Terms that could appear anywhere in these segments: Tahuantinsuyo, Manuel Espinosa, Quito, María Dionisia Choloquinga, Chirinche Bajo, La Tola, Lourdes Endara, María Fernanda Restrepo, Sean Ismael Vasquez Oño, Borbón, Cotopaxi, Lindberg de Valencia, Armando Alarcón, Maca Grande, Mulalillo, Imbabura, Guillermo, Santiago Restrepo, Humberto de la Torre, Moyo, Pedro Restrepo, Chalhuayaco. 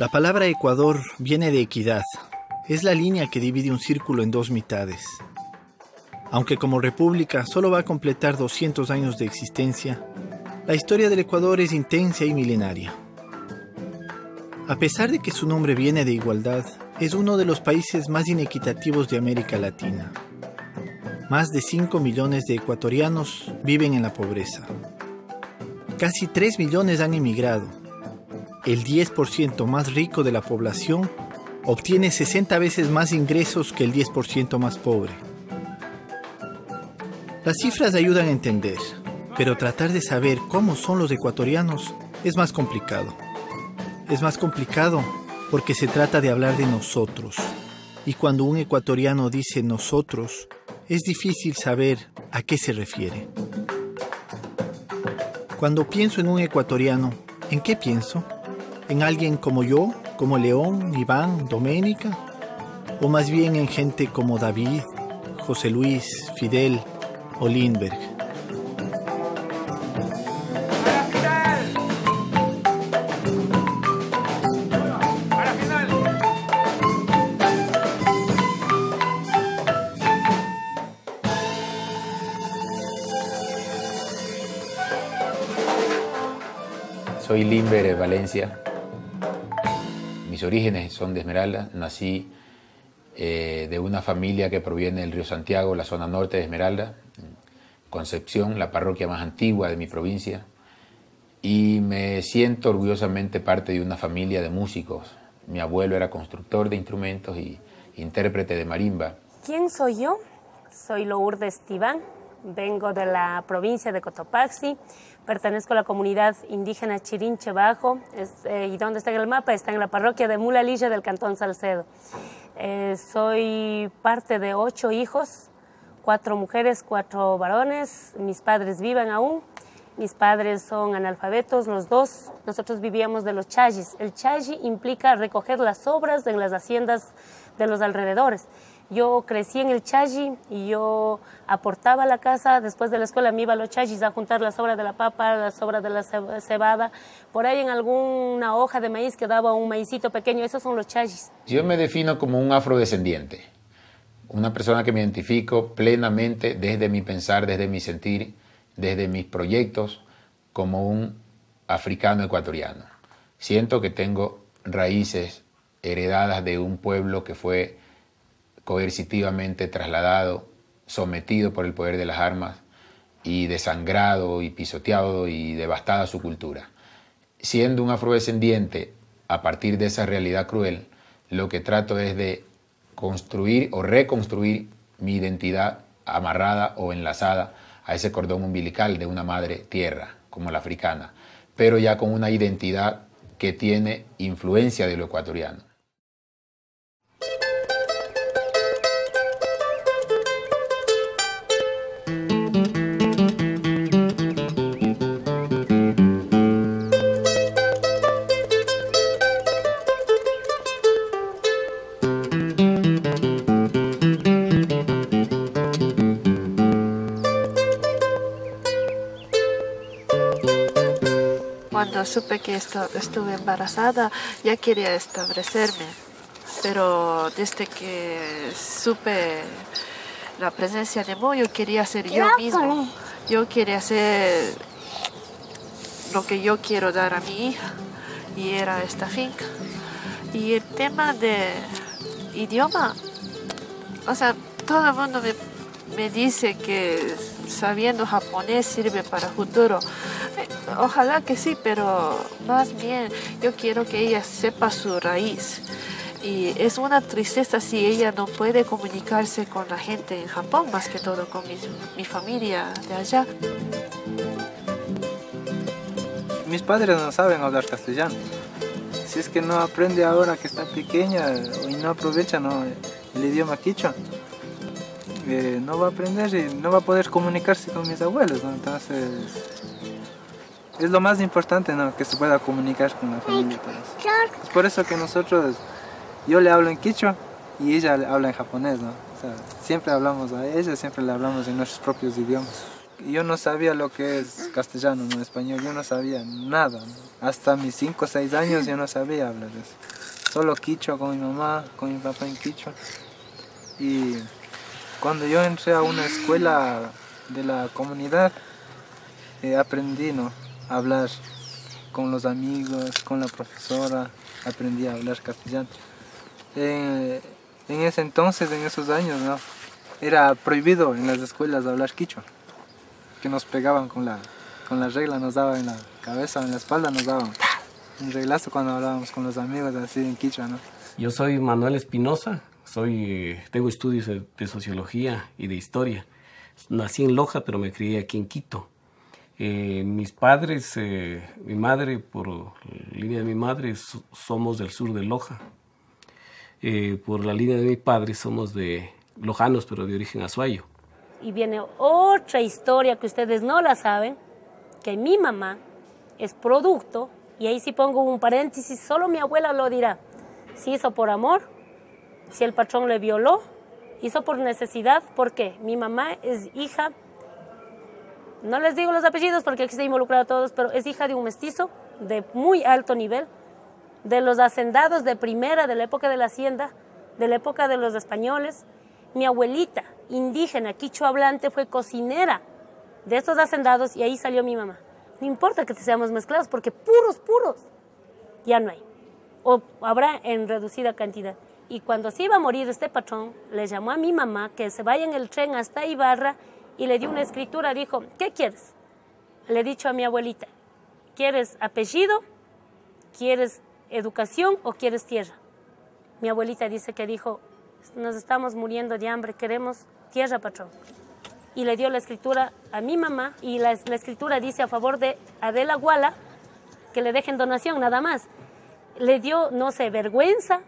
La palabra Ecuador viene de equidad. Es la línea que divide un círculo en dos mitades. Aunque como república solo va a completar 200 años de existencia, la historia del Ecuador es intensa y milenaria. A pesar de que su nombre viene de igualdad, es uno de los países más inequitativos de América Latina. Más de 5 millones de ecuatorianos viven en la pobreza. Casi 3 millones han emigrado. El 10% más rico de la población obtiene 60 veces más ingresos que el 10% más pobre. Las cifras ayudan a entender, pero tratar de saber cómo son los ecuatorianos es más complicado. Es más complicado porque se trata de hablar de nosotros. Y cuando un ecuatoriano dice nosotros, es difícil saber a qué se refiere. Cuando pienso en un ecuatoriano, ¿en qué pienso? ¿En alguien como yo, como León, Iván, Doménica? ¿O más bien en gente como David, José Luis, Fidel o Lindberg? Soy Lindberg de Valencia. Mis orígenes son de Esmeraldas. Nací de una familia que proviene del río Santiago, la zona norte de Esmeraldas, Concepción, la parroquia más antigua de mi provincia. Y me siento orgullosamente parte de una familia de músicos. Mi abuelo era constructor de instrumentos y intérprete de marimba. ¿Quién soy yo? Soy Lourdes Tibán. Vengo de la provincia de Cotopaxi, pertenezco a la comunidad indígena Chirinche Bajo, y donde está en el mapa está en la parroquia de Mulalillo del cantón Salcedo. Soy parte de 8 hijos, 4 mujeres, 4 varones, mis padres viven aún, mis padres son analfabetos, los dos. Nosotros vivíamos de los chayis. El chayi implica recoger las sobras en las haciendas de los alrededores. Yo crecí en el chayi y yo aportaba a la casa. Después de la escuela me iba a los chayis a juntar la sobra de la papa, la sobra de la cebada. Por ahí en alguna hoja de maíz quedaba un maicito pequeño. Esos son los chayis. Yo me defino como un afrodescendiente. Una persona que me identifico plenamente desde mi pensar, desde mi sentir, desde mis proyectos, como un africano ecuatoriano. Siento que tengo raíces heredadas de un pueblo que fue coercitivamente trasladado, sometido por el poder de las armas y desangrado y pisoteado y devastada su cultura. Siendo un afrodescendiente, a partir de esa realidad cruel, lo que trato es de construir o reconstruir mi identidad amarrada o enlazada a ese cordón umbilical de una madre tierra, como la africana, pero ya con una identidad que tiene influencia de lo ecuatoriano. Supe que estuve embarazada, ya quería establecerme, pero desde que supe la presencia de Moyo, quería ser yo mismo. Yo quería hacer lo que yo quiero dar a mi hija, y era esta finca. Y el tema de idioma, o sea, todo el mundo me dice que sabiendo japonés sirve para futuro. Ojalá que sí, pero más bien yo quiero que ella sepa su raíz. Y es una tristeza si ella no puede comunicarse con la gente en Japón, más que todo con mi familia de allá. Mis padres no saben hablar castellano. Si es que no aprende ahora que está pequeña y no aprovecha el idioma quichua, no va a aprender y no va a poder comunicarse con mis abuelos, ¿no? Entonces, es lo más importante, ¿no? Que se pueda comunicar con la familia. Es por eso que nosotros, yo le hablo en quichua y ella le habla en japonés, ¿no? O sea, siempre hablamos a ella, siempre le hablamos en nuestros propios idiomas. yo no sabía lo que es castellano, no español, yo no sabía nada. Hasta mis 5 o 6 años yo no sabía hablar eso. Solo quichua con mi mamá, con mi papá en quichua. Y cuando yo entré a una escuela de la comunidad, aprendí a hablar con los amigos, con la profesora, aprendí a hablar castellano. En ese entonces, en esos años, era prohibido en las escuelas hablar quichua, que nos pegaban con la regla, nos daban en la cabeza o en la espalda, nos daban un reglazo cuando hablábamos con los amigos así en quichua, Yo soy Manuel Espinosa, tengo estudios de sociología y de historia. Nací en Loja, pero me crié aquí en Quito. Mis padres, mi madre, por línea de mi madre, somos del sur de Loja. Por la línea de mi padre somos de lojanos, pero de origen azuayo. Y viene otra historia que ustedes no la saben, que mi mamá es producto, y ahí sí pongo un paréntesis, solo mi abuela lo dirá, si hizo por amor, si el patrón le violó, hizo por necesidad, porque mi mamá es hija, no les digo los apellidos porque aquí se involucraron todos, pero es hija de un mestizo de muy alto nivel, de los hacendados de primera, de la época de la hacienda, de la época de los españoles. Mi abuelita, indígena, quichua hablante, fue cocinera de estos hacendados y ahí salió mi mamá. No importa que seamos mezclados porque puros ya no hay. O habrá en reducida cantidad. Y cuando se iba a morir este patrón, le llamó a mi mamá que se vaya en el tren hasta Ibarra y le dio una escritura, dijo, ¿qué quieres? Le he dicho a mi abuelita, ¿quieres apellido? ¿Quieres educación o quieres tierra? Mi abuelita dice que dijo, nos estamos muriendo de hambre, queremos tierra, patrón. Y le dio la escritura a mi mamá y la escritura dice a favor de Adela Guala que le dejen donación, nada más. Le dio, no sé, vergüenza,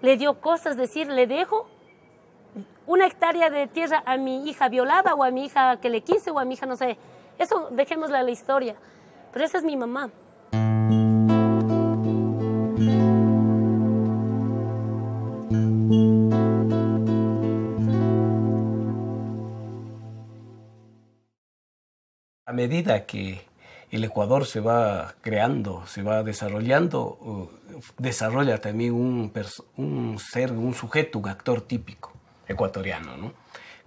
le dio cosas, decir, le dejo una hectárea de tierra a mi hija violada o a mi hija que le quise o a mi hija, no sé. Eso dejémosla a la historia, pero esa es mi mamá. A medida que el Ecuador se va creando, se va desarrollando, desarrolla también un ser, un sujeto, un actor típico ecuatoriano,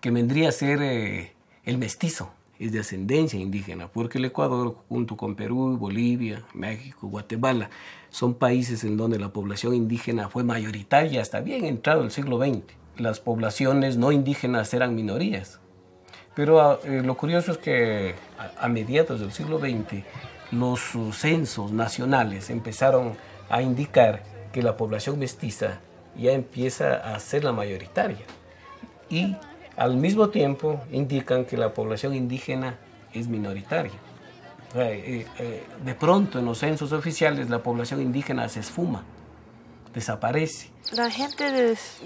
que vendría a ser el mestizo, es de ascendencia indígena, porque el Ecuador, junto con Perú, Bolivia, México, Guatemala, son países en donde la población indígena fue mayoritaria hasta bien entrado el siglo XX. Las poblaciones no indígenas eran minorías. Pero lo curioso es que a mediados del siglo XX los censos nacionales empezaron a indicar que la población mestiza ya empieza a ser la mayoritaria. Y al mismo tiempo indican que la población indígena es minoritaria. De pronto en los censos oficiales la población indígena se esfuma, desaparece. La gente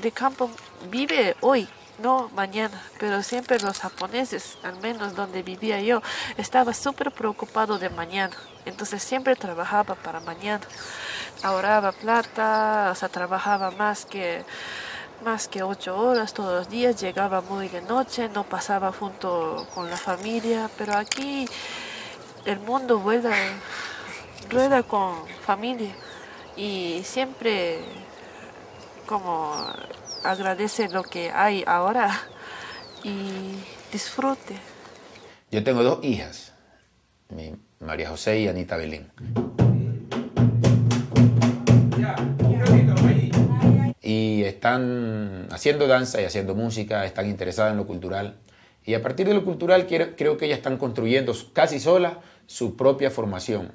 de campo vive hoy. No mañana, pero siempre los japoneses, al menos donde vivía yo, estaba súper preocupado de mañana. Entonces siempre trabajaba para mañana. Ahorraba plata, o sea, trabajaba más que 8 horas todos los días. Llegaba muy de noche, no pasaba junto con la familia. Pero aquí el mundo rueda con familia y siempre como agradece lo que hay ahora y disfrute. Yo tengo 2 hijas, María José y Anita Belén. Y están haciendo danza y haciendo música, están interesadas en lo cultural. Y a partir de lo cultural creo que ellas están construyendo casi solas su propia formación.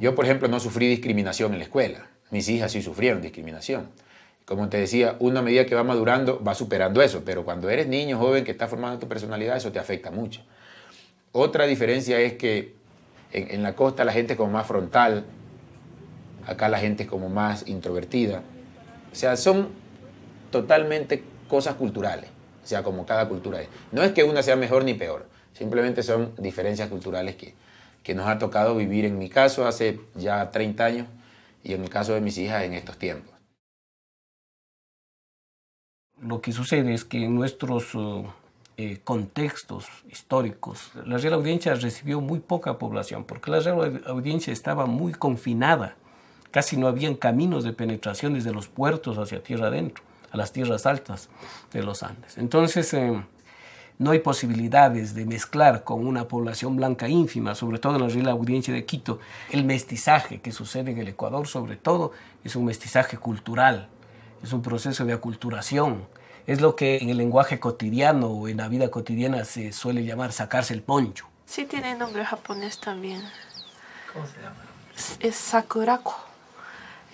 Yo, por ejemplo, no sufrí discriminación en la escuela. Mis hijas sí sufrieron discriminación. Como te decía, una medida que va madurando va superando eso, pero cuando eres niño, joven, que estás formando tu personalidad, eso te afecta mucho. Otra diferencia es que en la costa la gente es como más frontal, acá la gente es como más introvertida. O sea, son totalmente cosas culturales, o sea, como cada cultura es. No es que una sea mejor ni peor, simplemente son diferencias culturales que nos ha tocado vivir, en mi caso, hace ya 30 años, y en el caso de mis hijas en estos tiempos. Lo que sucede es que en nuestros contextos históricos, la Real Audiencia recibió muy poca población, porque la Real Audiencia estaba muy confinada. Casi no habían caminos de penetración desde los puertos hacia tierra adentro, a las tierras altas de los Andes. Entonces, no hay posibilidades de mezclar con una población blanca ínfima, sobre todo en la Real Audiencia de Quito. El mestizaje que sucede en el Ecuador, sobre todo, es un mestizaje cultural. Es un proceso de aculturación. Es lo que en el lenguaje cotidiano o en la vida cotidiana se suele llamar sacarse el poncho. Sí, tiene nombre japonés también. ¿Cómo se llama? Es Sakurako.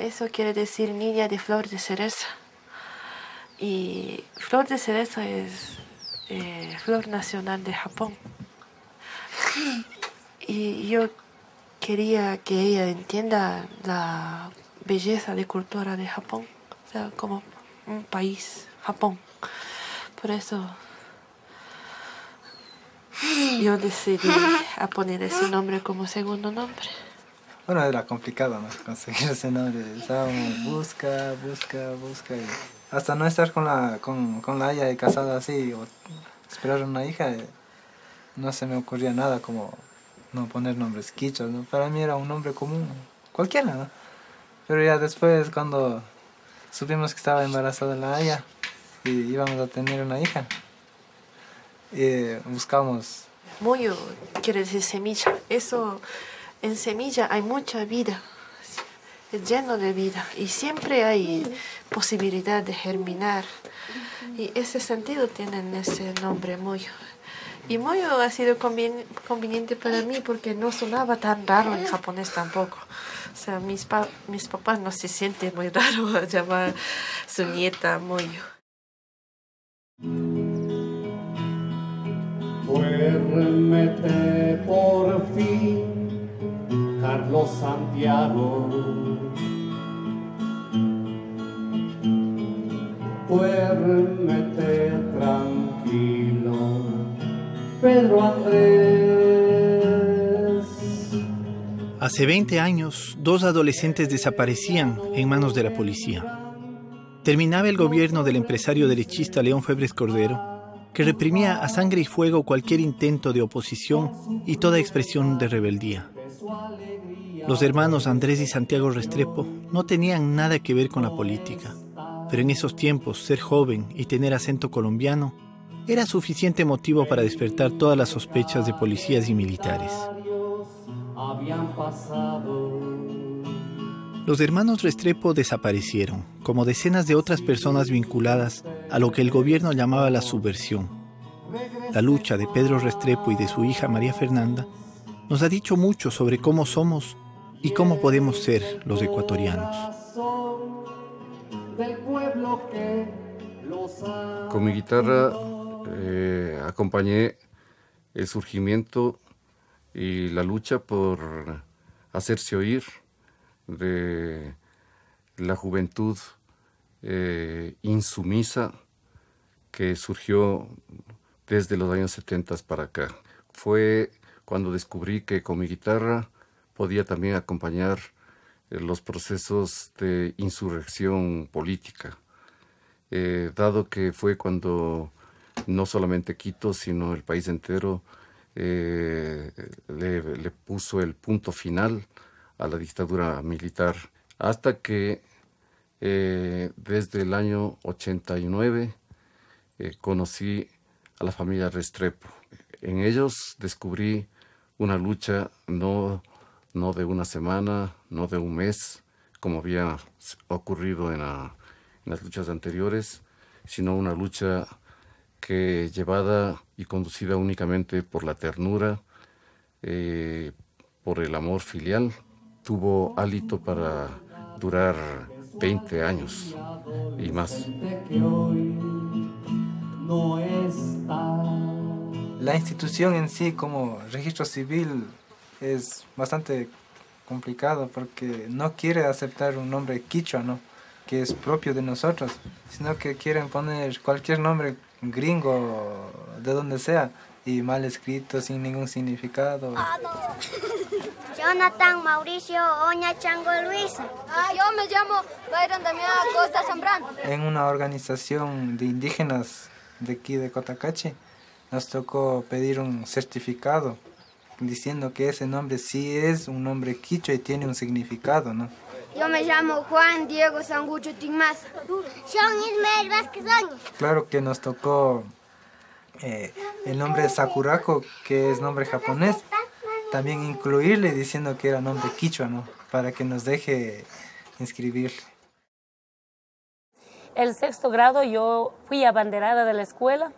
Eso quiere decir niña de flor de cereza. Y flor de cereza es flor nacional de Japón. Y yo quería que ella entienda la belleza de cultura de Japón. O sea, como un país, Japón. Por eso yo decidí a poner ese nombre como segundo nombre. Bueno, era complicado, ¿no?, conseguir ese nombre. Estábamos busca. Y hasta no estar con la hija casada así, o esperar una hija, no se me ocurría nada como no poner nombres quichos, ¿no? Para mí era un nombre común, cualquiera, ¿no? Pero ya después, cuando supimos que estaba embarazada la haya y íbamos a tener una hija, buscamos. Moyo quiere decir semilla. Eso, en semilla hay mucha vida, es lleno de vida y siempre hay posibilidad de germinar. Y ese sentido tienen ese nombre, Moyo. Y Moyo ha sido conveniente para mí porque no sonaba tan raro en japonés tampoco. O sea, mis papás no se sienten muy raro a llamar a su nieta Moyo. Duérmete por fin, Carlos Santiago. Duérmete tranquilo, Pedro Andrés. Hace 20 años, 2 adolescentes desaparecían en manos de la policía. Terminaba el gobierno del empresario derechista León Febres Cordero, que reprimía a sangre y fuego cualquier intento de oposición y toda expresión de rebeldía. Los hermanos Andrés y Santiago Restrepo no tenían nada que ver con la política, pero en esos tiempos ser joven y tener acento colombiano era suficiente motivo para despertar todas las sospechas de policías y militares. Los hermanos Restrepo desaparecieron, como decenas de otras personas vinculadas a lo que el gobierno llamaba la subversión. La lucha de Pedro Restrepo y de su hija María Fernanda nos ha dicho mucho sobre cómo somos y cómo podemos ser los ecuatorianos. Con mi guitarra acompañé el surgimiento y la lucha por hacerse oír de la juventud insumisa que surgió desde los años 70 para acá. Fue cuando descubrí que con mi guitarra podía también acompañar los procesos de insurrección política, dado que fue cuando no solamente Quito, sino el país entero le puso el punto final a la dictadura militar, hasta que desde el año 89 conocí a la familia Restrepo. En ellos descubrí una lucha no de una semana, no de un mes, como había ocurrido en las luchas anteriores, sino una lucha que llevada y conducida únicamente por la ternura, por el amor filial, tuvo hálito para durar 20 años y más. La institución en sí como registro civil es bastante complicado porque no quiere aceptar un nombre quichua, ¿no?, que es propio de nosotros, sino que quieren poner cualquier nombre gringo de donde sea y mal escrito, sin ningún significado. Jonathan Mauricio Oña Chango Luis. Yo me llamo Bayron Damián Costa Zambrán. En una organización de indígenas de aquí de Cotacachi nos tocó pedir un certificado diciendo que ese nombre sí es un nombre quichua y tiene un significado, ¿no? Yo me llamo Juan Diego Sangucho Timasa. Sean Ismael Vasquez Oño. Claro que nos tocó el nombre Sakurako, que es nombre japonés, también incluirle diciendo que era nombre quichua, ¿no?, para que nos deje inscribirle. El sexto grado yo fui abanderada de la escuela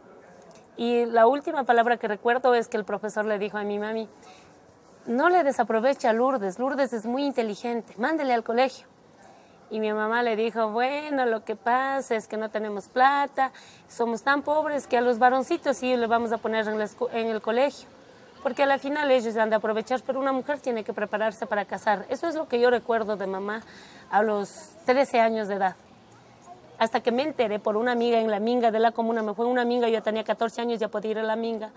y la última palabra que recuerdo es que el profesor le dijo a mi mami: no le desaproveche a Lourdes, Lourdes es muy inteligente, mándele al colegio. Y mi mamá le dijo: bueno, lo que pasa es que no tenemos plata, somos tan pobres que a los varoncitos sí le vamos a poner en el colegio, porque a la final ellos han de aprovechar, pero una mujer tiene que prepararse para casar. Eso es lo que yo recuerdo de mamá a los 13 años de edad. Hasta que me enteré por una amiga en la minga de la comuna, me fue una minga, yo tenía 14 años, ya podía ir a la minga.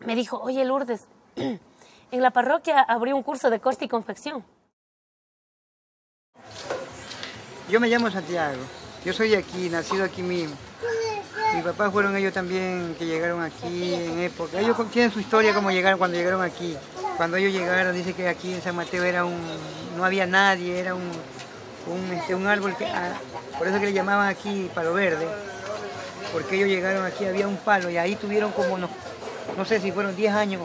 Me dijo: oye Lourdes, en la parroquia abrió un curso de corte y confección. Yo me llamo Santiago, yo soy aquí, nacido aquí mismo. Mis papás fueron ellos también que llegaron aquí en época. Ellos tienen su historia como llegaron, cuando llegaron aquí. Cuando ellos llegaron, dice que aquí en San Mateo era no había nadie, era un árbol, por eso que le llamaban aquí Palo Verde, porque ellos llegaron aquí, había un palo y ahí tuvieron como, no sé si fueron 10 años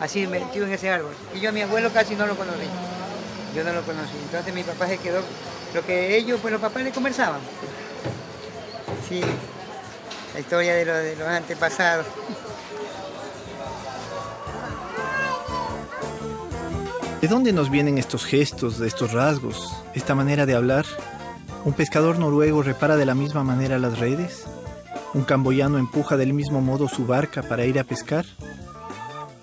así metido en ese árbol. Y yo a mi abuelo casi no lo conocí, yo no lo conocí. Entonces mi papá se quedó, lo que ellos, pues los papás le conversaban. Sí, la historia de los antepasados. ¿De dónde nos vienen estos gestos, de estos rasgos, esta manera de hablar? ¿Un pescador noruego repara de la misma manera las redes? ¿Un camboyano empuja del mismo modo su barca para ir a pescar?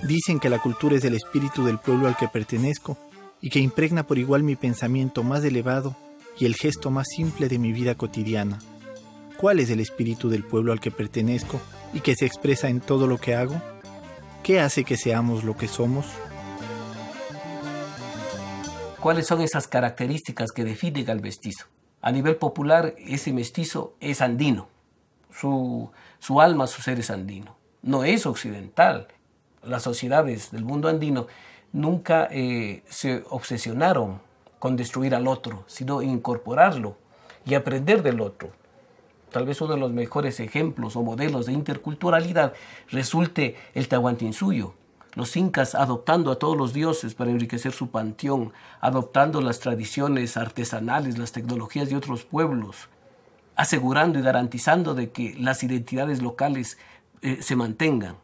Dicen que la cultura es el espíritu del pueblo al que pertenezco y que impregna por igual mi pensamiento más elevado y el gesto más simple de mi vida cotidiana. ¿Cuál es el espíritu del pueblo al que pertenezco y que se expresa en todo lo que hago? ¿Qué hace que seamos lo que somos? ¿Cuáles son esas características que definen al mestizo? A nivel popular, ese mestizo es andino. Su alma, su ser es andino. No es occidental. Las sociedades del mundo andino nunca se obsesionaron con destruir al otro, sino incorporarlo y aprender del otro. Tal vez uno de los mejores ejemplos o modelos de interculturalidad resulte el Tahuantinsuyo. Los incas adoptando a todos los dioses para enriquecer su panteón, adoptando las tradiciones artesanales, las tecnologías de otros pueblos, asegurando y garantizando de que las identidades locales se mantengan.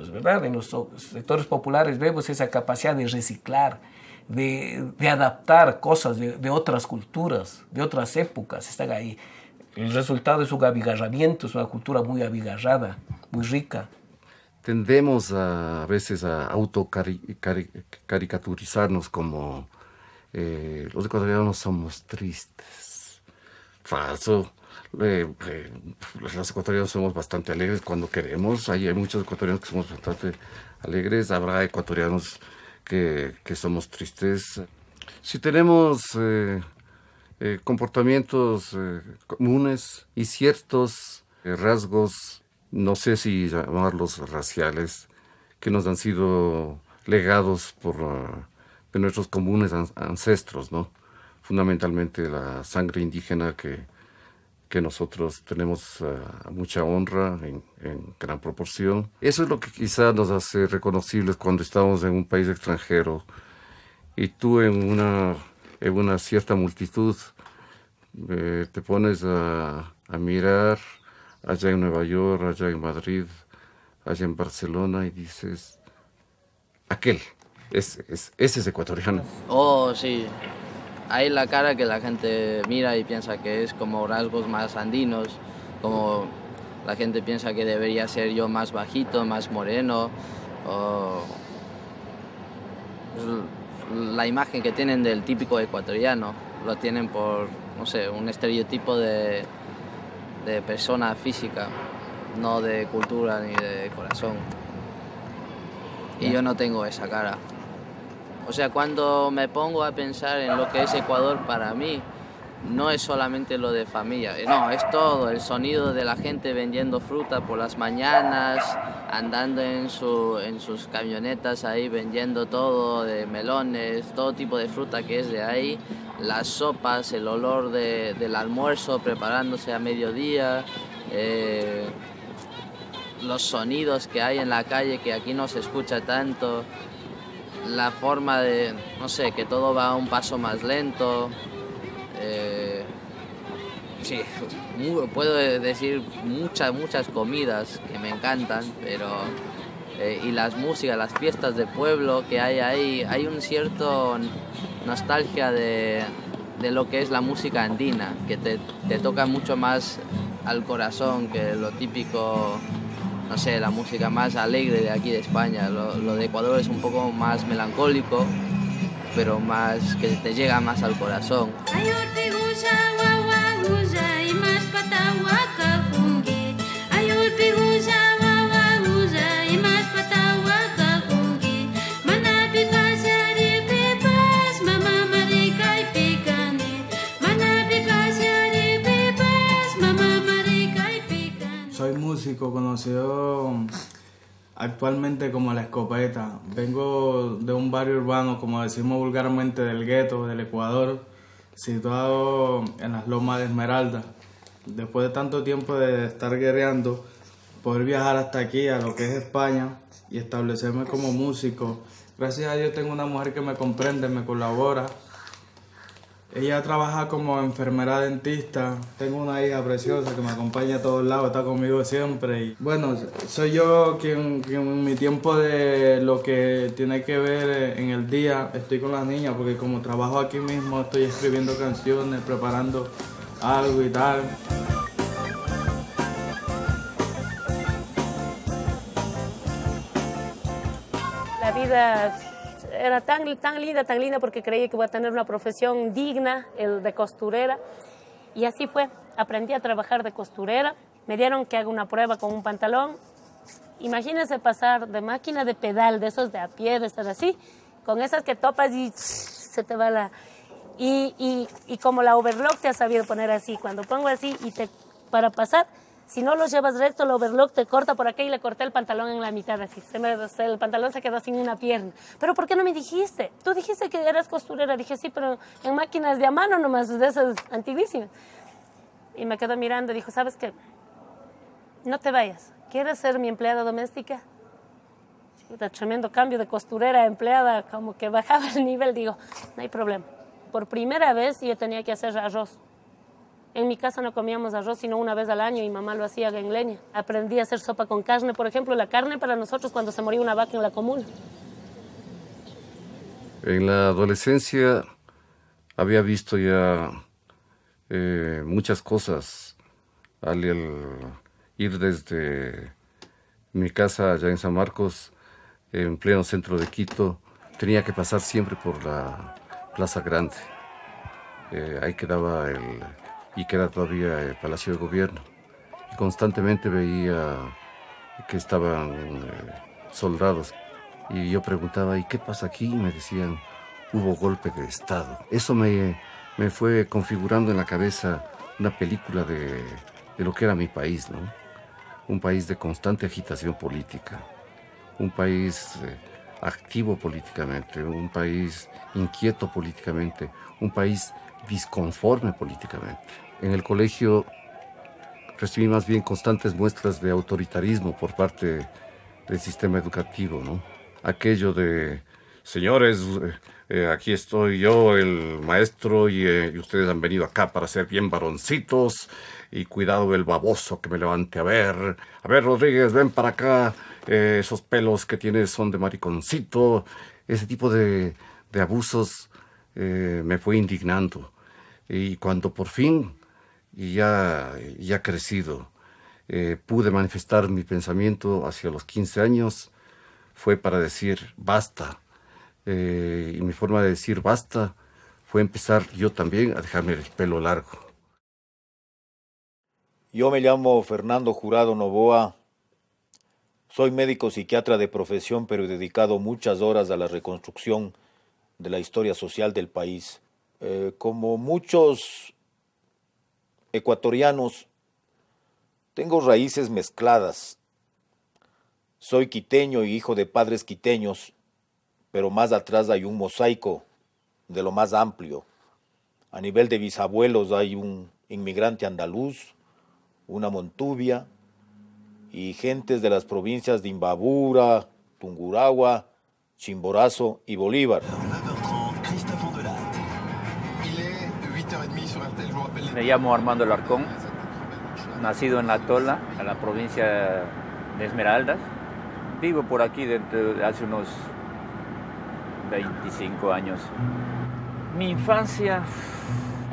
Es verdad, en los sectores populares vemos esa capacidad de reciclar, de adaptar cosas de otras culturas, de otras épocas, están ahí. El resultado es un abigarramiento, es una cultura muy abigarrada, muy rica. Tendemos a veces a autocaricaturizarnos como los ecuatorianos somos tristes. Falso. Los ecuatorianos somos bastante alegres cuando queremos. Hay muchos ecuatorianos que somos bastante alegres. Habrá ecuatorianos que somos tristes. Si tenemos comportamientos comunes y ciertos rasgos, no sé si llamarlos raciales, que nos han sido legados por de nuestros comunes ancestros, ¿no? Fundamentalmente la sangre indígena que nosotros tenemos mucha honra en gran proporción. Eso es lo que quizás nos hace reconocibles cuando estamos en un país extranjero y tú en una cierta multitud te pones a mirar allá en Nueva York, allá en Madrid, allá en Barcelona, y dices: aquel, ese es ecuatoriano. Oh, sí, Hay la cara que la gente mira y piensa que es como rasgos más andinos, como la gente piensa que debería ser yo más bajito, más moreno, o la imagen que tienen del típico ecuatoriano, lo tienen por, no sé, un estereotipo de persona física, no de cultura ni de corazón. Y yo no tengo esa cara. O sea, cuando me pongo a pensar en lo que es Ecuador para mí, no es solamente lo de familia, no, es todo, el sonido de la gente vendiendo fruta por las mañanas, andando en sus camionetas ahí vendiendo todo, de melones, todo tipo de fruta que es de ahí, las sopas, el olor del almuerzo preparándose a mediodía, los sonidos que hay en la calle que aquí no se escucha tanto, la forma de, no sé, que todo va un paso más lento. Sí, puedo decir muchas comidas que me encantan, pero y las músicas, las fiestas de pueblo que hay ahí, hay un cierto nostalgia de lo que es la música andina, que te toca mucho más al corazón que lo típico, no sé, la música más alegre de aquí de España. Lo de Ecuador es un poco más melancólico, pero más que te llega más al corazón. Soy músico conocido actualmente como La Escopeta. Vengo de un barrio urbano, como decimos vulgarmente, del gueto del Ecuador, situado en las lomas de Esmeraldas. Después de tanto tiempo de estar guerreando, poder viajar hasta aquí, a lo que es España, y establecerme como músico. Gracias a Dios tengo una mujer que me comprende, me colabora. Ella trabaja como enfermera dentista. Tengo una hija preciosa que me acompaña a todos lados, está conmigo siempre. Y bueno, soy yo quien en mi tiempo de lo que tiene que ver en el día estoy con las niñas, porque como trabajo aquí mismo estoy escribiendo canciones, preparando algo y tal. La vida era tan linda, porque creí que iba a tener una profesión digna, el de costurera. Y así fue, aprendí a trabajar de costurera. Me dieron que haga una prueba con un pantalón. Imagínense pasar de máquina de pedal, de esos de a pie, de estar así, con esas que topas y se te va la... Y como la overlock te ha sabido poner así, cuando pongo así para pasar, si no lo llevas recto, el overlock te corta por acá, y le corté el pantalón en la mitad así. El pantalón se quedó sin una pierna. ¿Pero por qué no me dijiste? Tú dijiste que eras costurera. Dije, sí, pero en máquinas de a mano nomás, de esas antiguísimas. Y me quedó mirando y dijo, ¿sabes qué? No te vayas. ¿Quieres ser mi empleada doméstica? Era tremendo cambio de costurera a empleada, como que bajaba el nivel. Digo, no hay problema. Por primera vez yo tenía que hacer arroz. En mi casa no comíamos arroz sino una vez al año, y mamá lo hacía en leña. Aprendí a hacer sopa con carne, por ejemplo. La carne para nosotros cuando se moría una vaca en la comuna. En la adolescencia había visto ya muchas cosas al ir desde mi casa allá en San Marcos, en pleno centro de Quito. Tenía que pasar siempre por la Plaza Grande. Ahí quedaba queda todavía el Palacio de Gobierno. Y constantemente veía que estaban soldados. Y yo preguntaba, ¿y qué pasa aquí? Y me decían, hubo golpe de Estado. Eso me fue configurando en la cabeza una película de lo que era mi país, ¿no? Un país de constante agitación política. Un país activo políticamente, un país inquieto políticamente, un país disconforme políticamente. En el colegio recibí más bien constantes muestras de autoritarismo por parte del sistema educativo, ¿no? Aquello de, señores, aquí estoy yo, el maestro, y ustedes han venido acá para ser bien varoncitos, y cuidado el baboso que me levante. A ver, Rodríguez, ven para acá, esos pelos que tienes son de mariconcito. Ese tipo de abusos me fue indignando. Y cuando por fin, y ya crecido, pude manifestar mi pensamiento hacia los 15 años, fue para decir basta. Y mi forma de decir basta fue empezar yo también a dejarme el pelo largo. Yo me llamo Fernando Jurado Novoa, soy médico psiquiatra de profesión, pero he dedicado muchas horas a la reconstrucción de la historia social del país. Como muchos ecuatorianos, tengo raíces mezcladas. Soy quiteño y hijo de padres quiteños, pero más atrás hay un mosaico de lo más amplio. A nivel de bisabuelos hay un inmigrante andaluz, una montubia y gentes de las provincias de Imbabura, Tungurahua, Chimborazo y Bolívar. Me llamo Armando Alarcón, nacido en La Tola, en la provincia de Esmeraldas. Vivo por aquí desde hace unos 25 años. Mi infancia,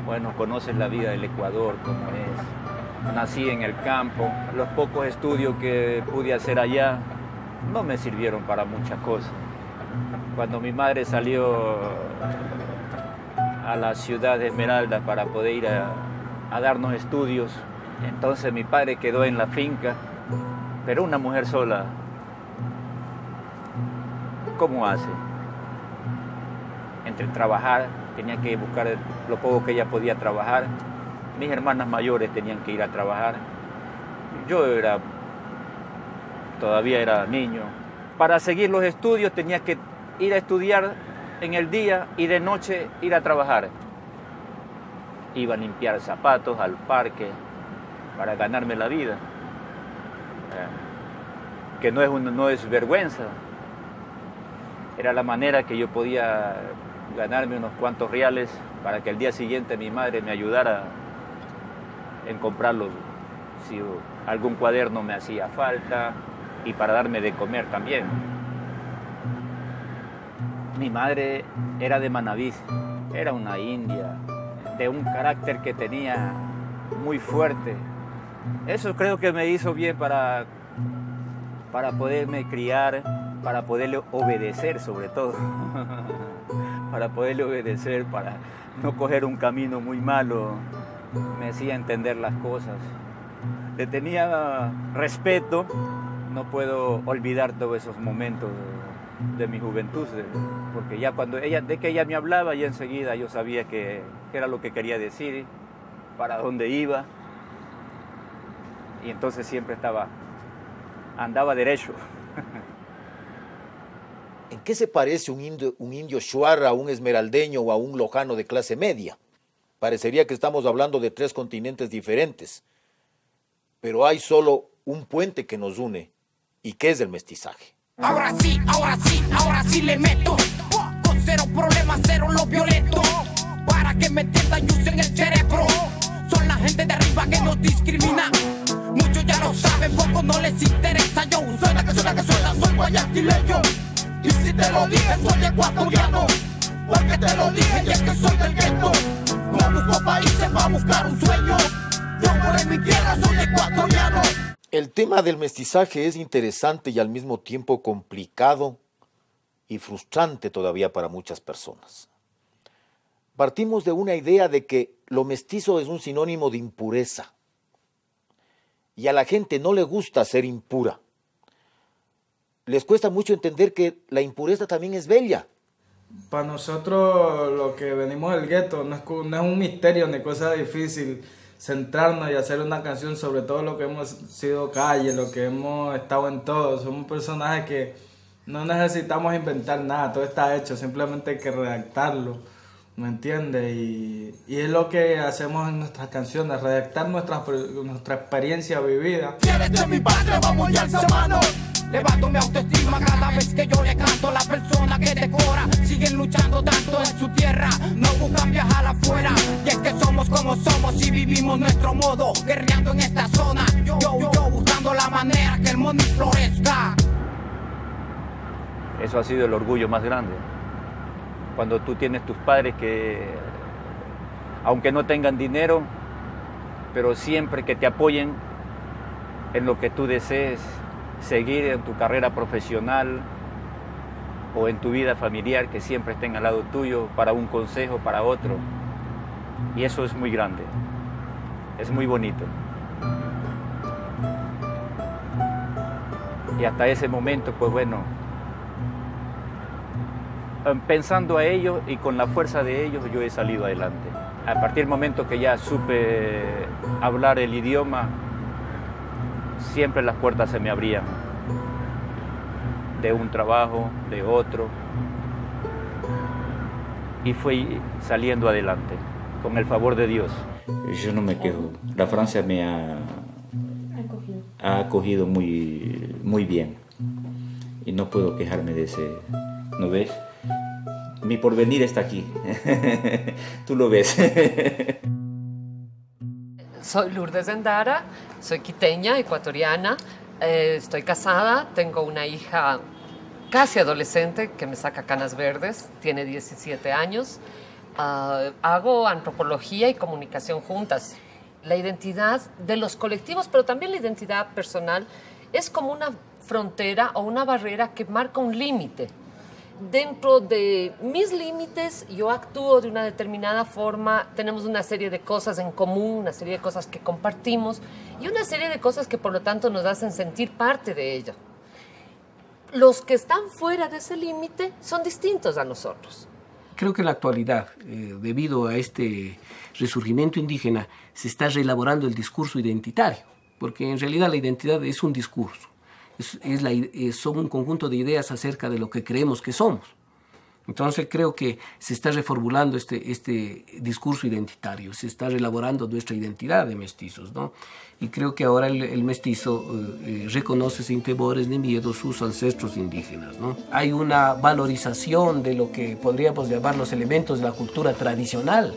bueno, conoces la vida del Ecuador como es. Nací en el campo, los pocos estudios que pude hacer allá no me sirvieron para muchas cosas. Cuando mi madre salió a la ciudad de Esmeralda para poder ir a darnos estudios, entonces mi padre quedó en la finca, pero una mujer sola, ¿cómo hace? Entre trabajar, tenía que buscar lo poco que ella podía trabajar. Mis hermanas mayores tenían que ir a trabajar. Yo todavía era niño. Para seguir los estudios tenía que ir a estudiar en el día y de noche ir a trabajar. Iba a limpiar zapatos al parque para ganarme la vida. Que no es vergüenza. Era la manera que yo podía ganarme unos cuantos reales para que el día siguiente mi madre me ayudara en comprarlos, si algún cuaderno me hacía falta, y para darme de comer también. Mi madre era de Manabí, era una india, de un carácter que tenía muy fuerte. Eso creo que me hizo bien para poderme criar, para poderle obedecer sobre todo. Para poderle obedecer, para no coger un camino muy malo. Me hacía entender las cosas. Le tenía respeto. No puedo olvidar todos esos momentos de mi juventud, porque ya cuando ella me hablaba, ya enseguida yo sabía que era lo que quería decir, para dónde iba. Y entonces siempre andaba derecho. ¿En qué se parece un indio Shuar a un esmeraldeño o a un lojano de clase media? Parecería que estamos hablando de tres continentes diferentes, pero hay solo un puente que nos une, y que es el mestizaje. Ahora sí le meto, con cero problemas, cero lo violento, para que me entiendan y usen el cerebro, son la gente de arriba que nos discrimina, muchos ya lo saben, pocos no les interesa, yo suena que suena, soy guayaquileño, y si te lo dije soy ecuatoriano, porque te lo dije y es que soy del gueto. El tema del mestizaje es interesante y al mismo tiempo complicado y frustrante todavía para muchas personas. Partimos de una idea de que lo mestizo es un sinónimo de impureza y a la gente no le gusta ser impura. Les cuesta mucho entender que la impureza también es bella. Para nosotros, lo que venimos del gueto, no es un misterio ni cosa difícil centrarnos y hacer una canción sobre todo lo que hemos sido calle, lo que hemos estado en todo. Somos personajes que no necesitamos inventar nada, todo está hecho, simplemente hay que redactarlo, ¿me entiendes? Y es lo que hacemos en nuestras canciones, redactar nuestra experiencia vivida. Si eres de mi patria, vamos ya alza mano. Levanto mi autoestima cada vez que yo le canto. La persona que decora siguen luchando tanto en su tierra, no buscan viajar afuera. Y es que somos como somos y vivimos nuestro modo, guerreando en esta zona. Yo buscando la manera que el mundo florezca. Eso ha sido el orgullo más grande. Cuando tú tienes tus padres que, aunque no tengan dinero, pero siempre que te apoyen en lo que tú desees, seguir en tu carrera profesional o en tu vida familiar, que siempre estén al lado tuyo para un consejo, para otro. Y eso es muy grande, es muy bonito. Y hasta ese momento, pues bueno, pensando a ellos y con la fuerza de ellos, yo he salido adelante. A partir del momento que ya supe hablar el idioma, siempre las puertas se me abrían, de un trabajo, de otro, y fui saliendo adelante, con el favor de Dios. Yo no me quejo, la Francia me ha acogido muy, muy bien, y no puedo quejarme de ese, ¿no ves? Mi porvenir está aquí, tú lo ves. Soy Lourdes Endara, soy quiteña, ecuatoriana, estoy casada, tengo una hija casi adolescente que me saca canas verdes, tiene 17 años, hago antropología y comunicación juntas. La identidad de los colectivos, pero también la identidad personal, es como una frontera o una barrera que marca un límite. Dentro de mis límites, yo actúo de una determinada forma, tenemos una serie de cosas en común, una serie de cosas que compartimos y una serie de cosas que, por lo tanto, nos hacen sentir parte de ella. Los que están fuera de ese límite son distintos a nosotros. Creo que en la actualidad, debido a este resurgimiento indígena, se está reelaborando el discurso identitario, porque en realidad la identidad es un discurso. Son un conjunto de ideas acerca de lo que creemos que somos. Entonces creo que se está reformulando este discurso identitario, se está reelaborando nuestra identidad de mestizos, ¿no? Y creo que ahora el mestizo reconoce sin temores ni miedo sus ancestros indígenas, ¿no? Hay una valorización de lo que podríamos llamar los elementos de la cultura tradicional.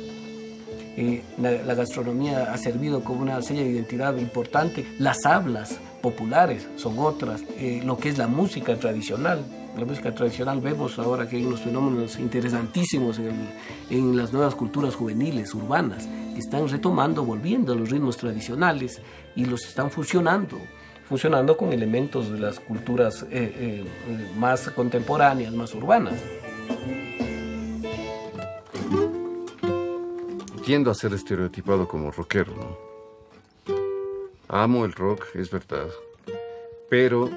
La gastronomía ha servido como una seña de identidad importante. Las hablas populares son otras. Lo que es la música tradicional. La música tradicional vemos ahora que hay unos fenómenos interesantísimos en las nuevas culturas juveniles, urbanas. Están retomando, volviendo a los ritmos tradicionales y los están fusionando con elementos de las culturas más contemporáneas, más urbanas. Tiendo a ser estereotipado como rockero, ¿no? Amo el rock, es verdad, pero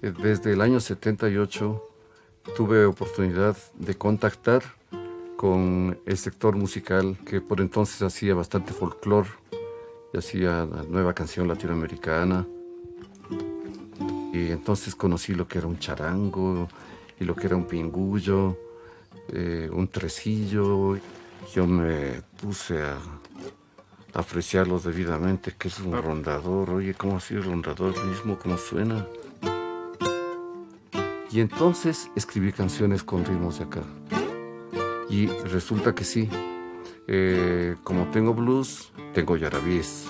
desde el año 78 tuve oportunidad de contactar con el sector musical que por entonces hacía bastante folclore y hacía la nueva canción latinoamericana. Y entonces conocí lo que era un charango y lo que era un pingullo, un tresillo. Yo me puse a apreciarlos debidamente, que es un rondador. Oye, ¿cómo así el rondador mismo? ¿Cómo suena? Y entonces escribí canciones con ritmos de acá. Y resulta que sí. Como tengo blues, tengo yarabíes.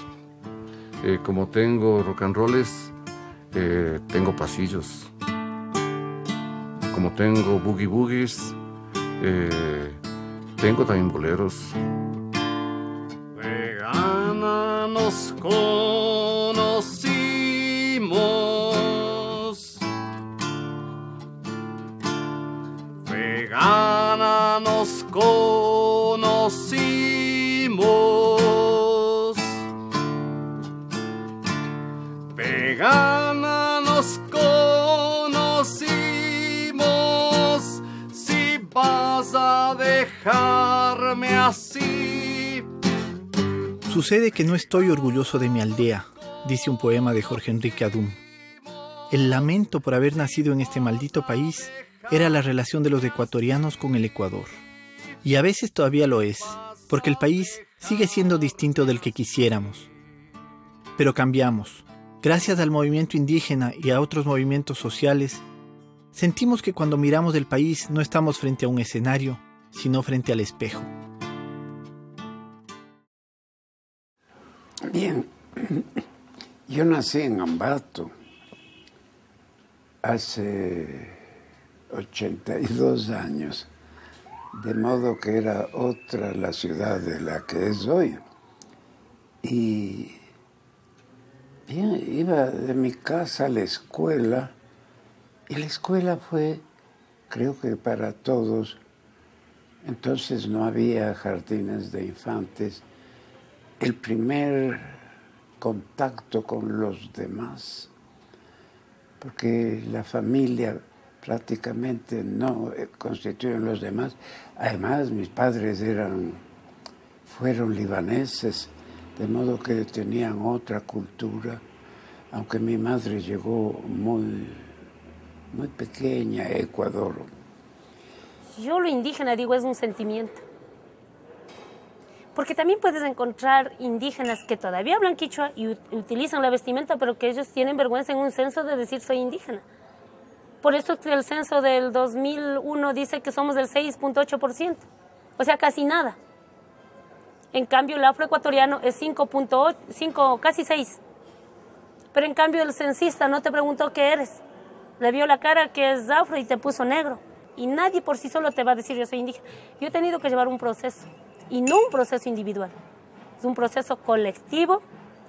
Como tengo rock and rolls, tengo pasillos. Como tengo boogie boogies, tengo también boleros. Vegana nos conocimos. Vegana nos conocimos. Vegana nos conocimos. Si vas a dejarme así. Sucede que no estoy orgulloso de mi aldea, dice un poema de Jorge Enrique Adum. El lamento por haber nacido en este maldito país era la relación de los ecuatorianos con el Ecuador. Y a veces todavía lo es, porque el país sigue siendo distinto del que quisiéramos. Pero cambiamos. Gracias al movimiento indígena y a otros movimientos sociales, sentimos que cuando miramos el país no estamos frente a un escenario, sino frente al espejo. Bien, yo nací en Ambato hace 82 años de modo que era otra la ciudad de la que es hoy. Y bien, iba de mi casa a la escuela, y la escuela fue, creo que para todos, entonces no había jardines de infantes. El primer contacto con los demás, porque la familia prácticamente no constituyen los demás. Además, mis padres fueron libaneses, de modo que tenían otra cultura, aunque mi madre llegó muy, muy pequeña a Ecuador. Yo lo indígena, digo, es un sentimiento. Porque también puedes encontrar indígenas que todavía hablan quichua y utilizan la vestimenta, pero que ellos tienen vergüenza en un censo de decir soy indígena. Por eso el censo del 2001 dice que somos del 6.8%, o sea, casi nada. En cambio, el afroecuatoriano es 5.8, casi 6. Pero en cambio, el censista no te preguntó qué eres. Le vio la cara que es afro y te puso negro. Y nadie por sí solo te va a decir yo soy indígena. Yo he tenido que llevar un proceso. Y no un proceso individual, es un proceso colectivo.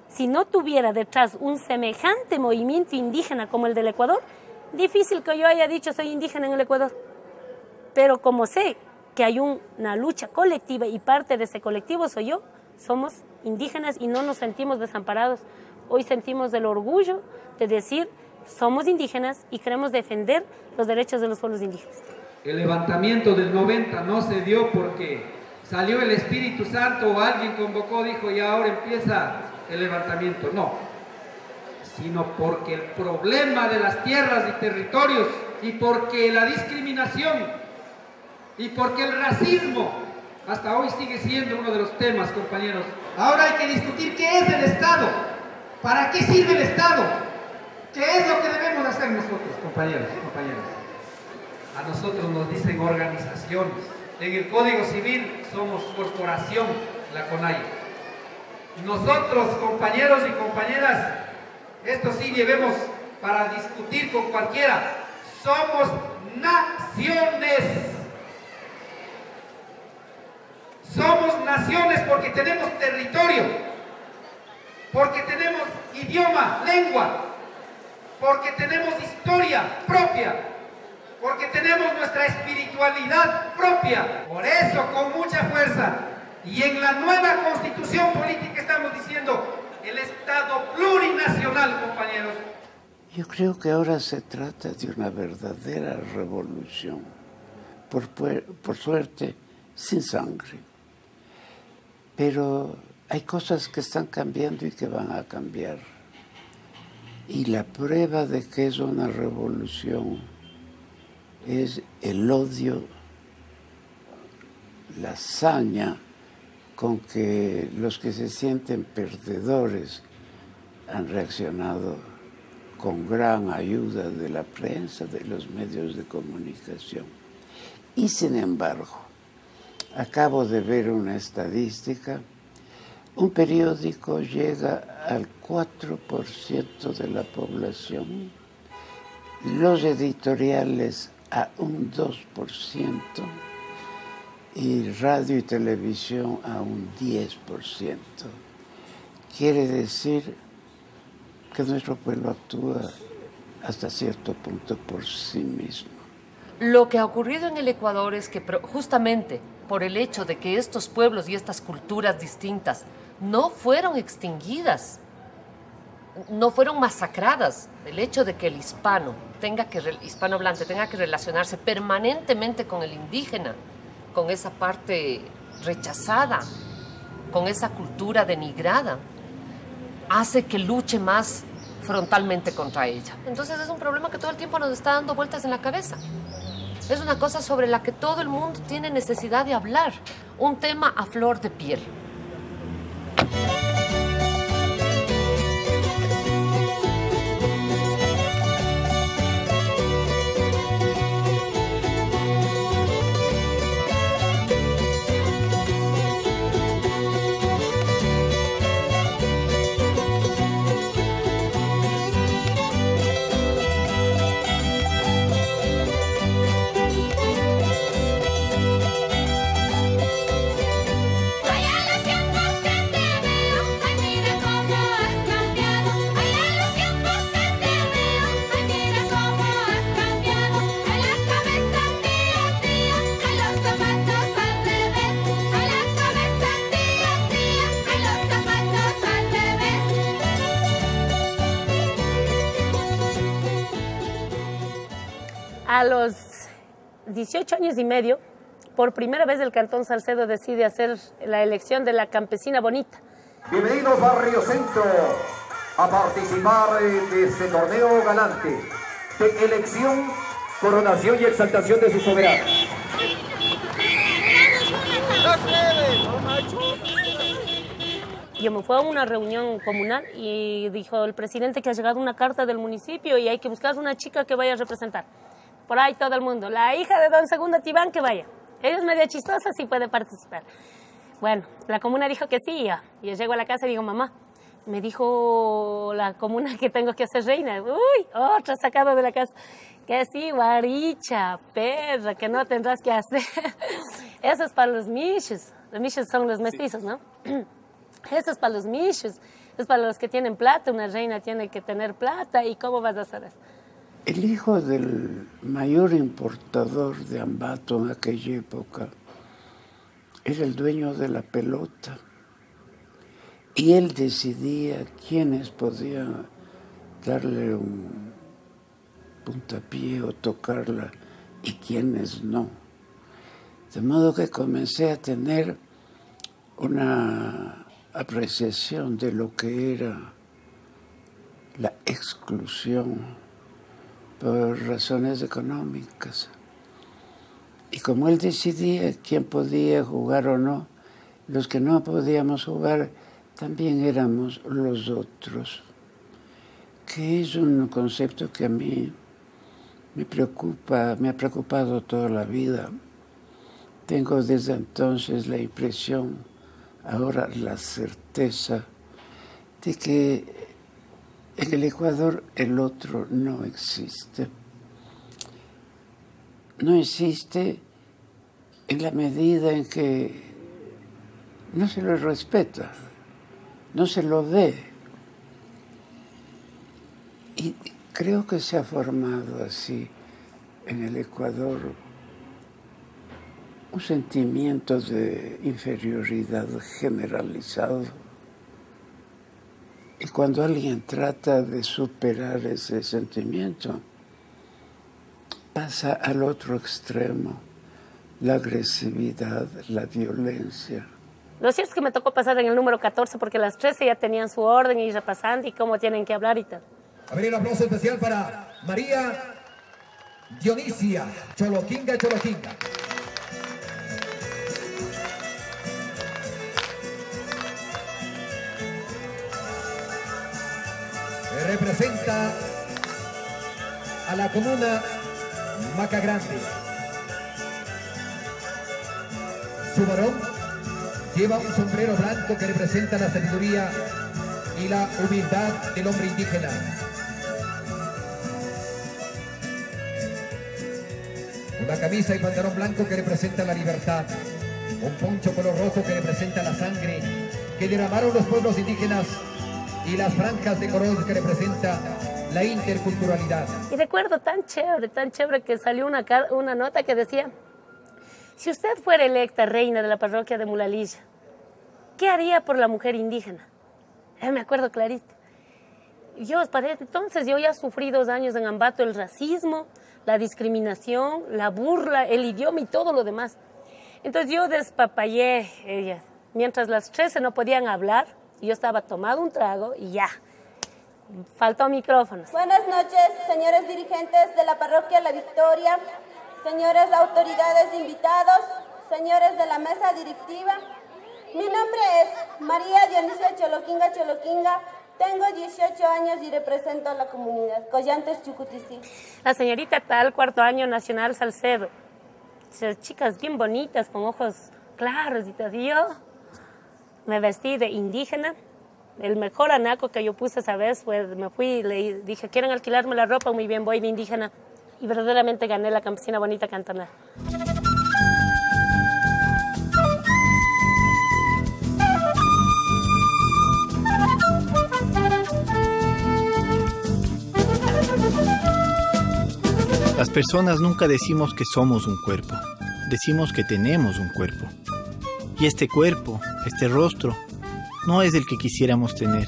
Si no tuviera detrás un semejante movimiento indígena como el del Ecuador, difícil que yo haya dicho soy indígena en el Ecuador. Pero como sé que hay una lucha colectiva y parte de ese colectivo soy yo, somos indígenas y no nos sentimos desamparados. Hoy sentimos el orgullo de decir somos indígenas y queremos defender los derechos de los pueblos indígenas. El levantamiento del 90 no se dio porque salió el Espíritu Santo o alguien convocó, dijo, y ahora empieza el levantamiento. No, sino porque el problema de las tierras y territorios, y porque la discriminación, y porque el racismo, hasta hoy sigue siendo uno de los temas, compañeros. Ahora hay que discutir qué es el Estado, para qué sirve el Estado, qué es lo que debemos hacer nosotros, compañeros, compañeras. A nosotros nos dicen organizaciones. En el Código Civil somos corporación, la CONAIE. Nosotros, compañeros y compañeras, esto sí llevemos para discutir con cualquiera, somos naciones. Somos naciones porque tenemos territorio, porque tenemos idioma, lengua, porque tenemos historia propia, porque tenemos nuestra espiritualidad propia. Por eso, con mucha fuerza, y en la nueva Constitución política estamos diciendo el Estado plurinacional, compañeros. Yo creo que ahora se trata de una verdadera revolución, por suerte, sin sangre. Pero hay cosas que están cambiando y que van a cambiar. Y la prueba de que es una revolución es el odio, la hazaña con que los que se sienten perdedores han reaccionado con gran ayuda de la prensa, de los medios de comunicación. Y sin embargo, acabo de ver una estadística, un periódico llega al 4% de la población, los editoriales a un 2% y radio y televisión a un 10%. Quiere decir que nuestro pueblo actúa hasta cierto punto por sí mismo. Lo que ha ocurrido en el Ecuador es que justamente por el hecho de que estos pueblos y estas culturas distintas no fueron extinguidas, no fueron masacradas. El hecho de que el hispano tenga que, el hispanohablante tenga que relacionarse permanentemente con el indígena, con esa parte rechazada, con esa cultura denigrada, hace que luche más frontalmente contra ella. Entonces es un problema que todo el tiempo nos está dando vueltas en la cabeza. Es una cosa sobre la que todo el mundo tiene necesidad de hablar, un tema a flor de piel. A los 18 años y medio, por primera vez el Cantón Salcedo decide hacer la elección de la campesina bonita. Bienvenidos Barrio Centro a participar de este torneo galante de elección, coronación y exaltación de su soberano. Yo me fui a una reunión comunal y dijo el presidente que ha llegado una carta del municipio y hay que buscar una chica que vaya a representar. Por ahí todo el mundo, la hija de don Segundo Tibán que vaya. Ella es media chistosa, sí puede participar. Bueno, la comuna dijo que sí. Yo llego a la casa y digo, mamá, me dijo la comuna que tengo que hacer reina. Uy, otra sacada de la casa. Que sí, guaricha, perra, que no tendrás que hacer. Eso es para los michos. Los michos son los mestizos, ¿no? Eso es para los michos. Es para los que tienen plata. Una reina tiene que tener plata. ¿Y cómo vas a hacer eso? El hijo del mayor importador de Ambato en aquella época era el dueño de la pelota y él decidía quiénes podían darle un puntapié o tocarla y quiénes no. De modo que comencé a tener una apreciación de lo que era la exclusión por razones económicas. Y como él decidía quién podía jugar o no, los que no podíamos jugar también éramos los otros, que es un concepto que a mí me preocupa, me ha preocupado toda la vida. Tengo desde entonces la impresión, ahora la certeza, de que en el Ecuador el otro no existe. No existe en la medida en que no se lo respeta, no se lo ve. Y creo que se ha formado así en el Ecuador un sentimiento de inferioridad generalizado. Y cuando alguien trata de superar ese sentimiento, pasa al otro extremo, la agresividad, la violencia. Lo cierto es que me tocó pasar en el número 14 porque las 13 ya tenían su orden y repasando y cómo tienen que hablar y tal. A ver, un aplauso especial para María Dionisia Choloquinga. Que representa a la comuna Maca Grande. Su varón lleva un sombrero blanco que representa la sabiduría y la humildad del hombre indígena. Una camisa y pantalón blanco que representa la libertad. Un poncho color rojo que representa la sangre que derramaron los pueblos indígenas y las franjas de color que representa la interculturalidad. Y recuerdo tan chévere que salió una nota que decía: si usted fuera electa reina de la parroquia de Mulalillo, ¿qué haría por la mujer indígena? Me acuerdo clarito. Entonces yo ya sufrí 2 años en Ambato el racismo, la discriminación, la burla, el idioma y todo lo demás. Entonces yo despapallé ella. Mientras las 13 no podían hablar, yo estaba tomando un trago y ya. Faltó micrófonos. Buenas noches, señores dirigentes de la parroquia La Victoria, señores autoridades invitados, señores de la mesa directiva. Mi nombre es María Dionisia Choloquinga. Tengo 18 años y represento a la comunidad Collantes Chucuticí. La señorita tal, cuarto año nacional Salcedo. Chicas bien bonitas, con ojos claros y todo. Yo me vestí de indígena. El mejor anaco que yo puse esa vez, pues me fui y le dije, ¿quieren alquilarme la ropa? Muy bien, voy de indígena. Y verdaderamente gané la campesina bonita cantonal. Las personas nunca decimos que somos un cuerpo, decimos que tenemos un cuerpo. Y este cuerpo, este rostro, no es el que quisiéramos tener.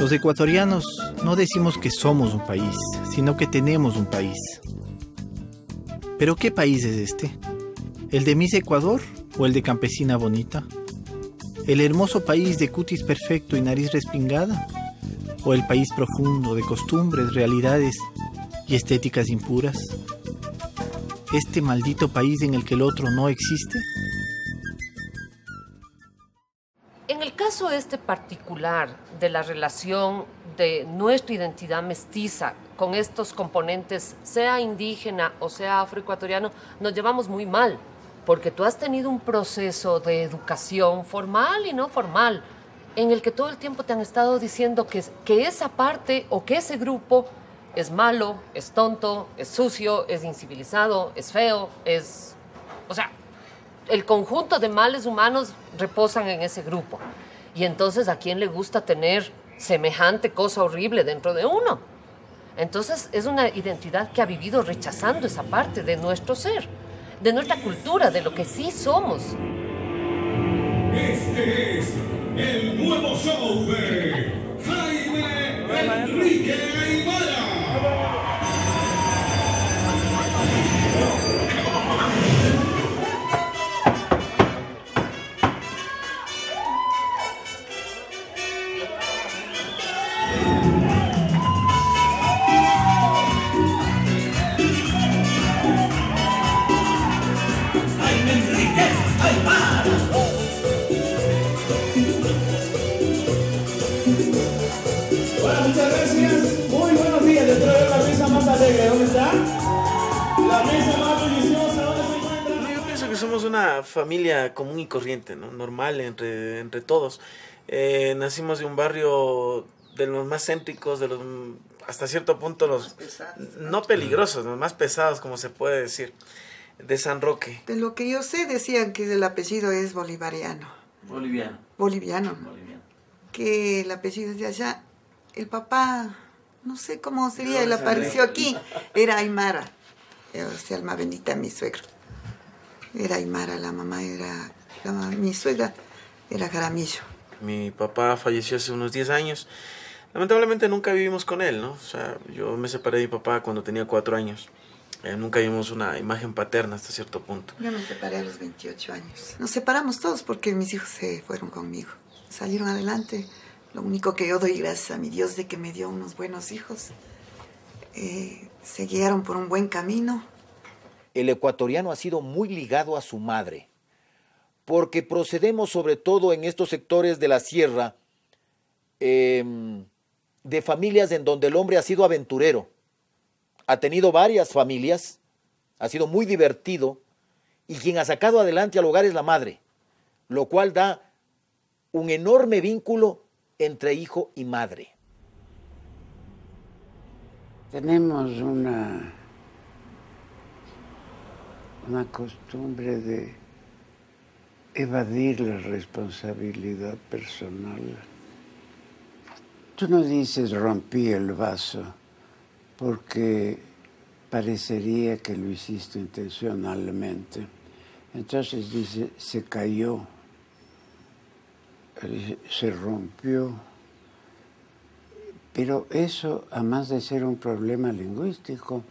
Los ecuatorianos no decimos que somos un país, sino que tenemos un país. ¿Pero qué país es este? ¿El de Miss Ecuador o el de Campesina Bonita? ¿El hermoso país de cutis perfecto y nariz respingada? ¿O el país profundo de costumbres, realidades y estéticas impuras? ¿Este maldito país en el que el otro no existe? En el caso este particular de la relación de nuestra identidad mestiza con estos componentes, sea indígena o sea afroecuatoriano, nos llevamos muy mal, porque tú has tenido un proceso de educación formal y no formal, en el que todo el tiempo te han estado diciendo que esa parte o que ese grupo es malo, es tonto, es sucio, es incivilizado, es feo, es... O sea, el conjunto de males humanos reposan en ese grupo. Y entonces, ¿a quién le gusta tener semejante cosa horrible dentro de uno? Entonces, es una identidad que ha vivido rechazando esa parte de nuestro ser, de nuestra cultura, de lo que sí somos. Este es el nuevo show de Jaime Enrique Aymara. ¿Dónde está? La mesa más deliciosa, ¿dónde se encuentra? Yo pienso que somos una familia común y corriente, ¿no? Normal entre todos. Nacimos de un barrio de los más céntricos, de los hasta cierto punto los pesados, no peligrosos, los más pesados, como se puede decir, de San Roque. De lo que yo sé decían que el apellido es bolivariano. Boliviano. Que el apellido es de allá. El papá... No sé cómo sería, él apareció aquí. Era Aymara, o sea, alma bendita, mi suegro. Era Aymara, la mamá era... mi suegra era Jaramillo. Mi papá falleció hace unos 10 años. Lamentablemente nunca vivimos con él, ¿no? O sea, yo me separé de mi papá cuando tenía 4 años. Nunca vimos una imagen paterna hasta cierto punto. Yo me separé a los 28 años. Nos separamos todos porque mis hijos se fueron conmigo. Salieron adelante. Lo único que yo doy gracias a mi Dios de que me dio unos buenos hijos. Se guiaron por un buen camino. El ecuatoriano ha sido muy ligado a su madre, porque procedemos sobre todo en estos sectores de la sierra, de familias en donde el hombre ha sido aventurero. Ha tenido varias familias, ha sido muy divertido, y quien ha sacado adelante al hogar es la madre, lo cual da un enorme vínculo entre hijo y madre. Tenemos una costumbre de evadir la responsabilidad personal. Tú no dices rompí el vaso porque parecería que lo hiciste intencionalmente. Entonces dice, se cayó. Se rompió, pero eso, además de ser un problema lingüístico,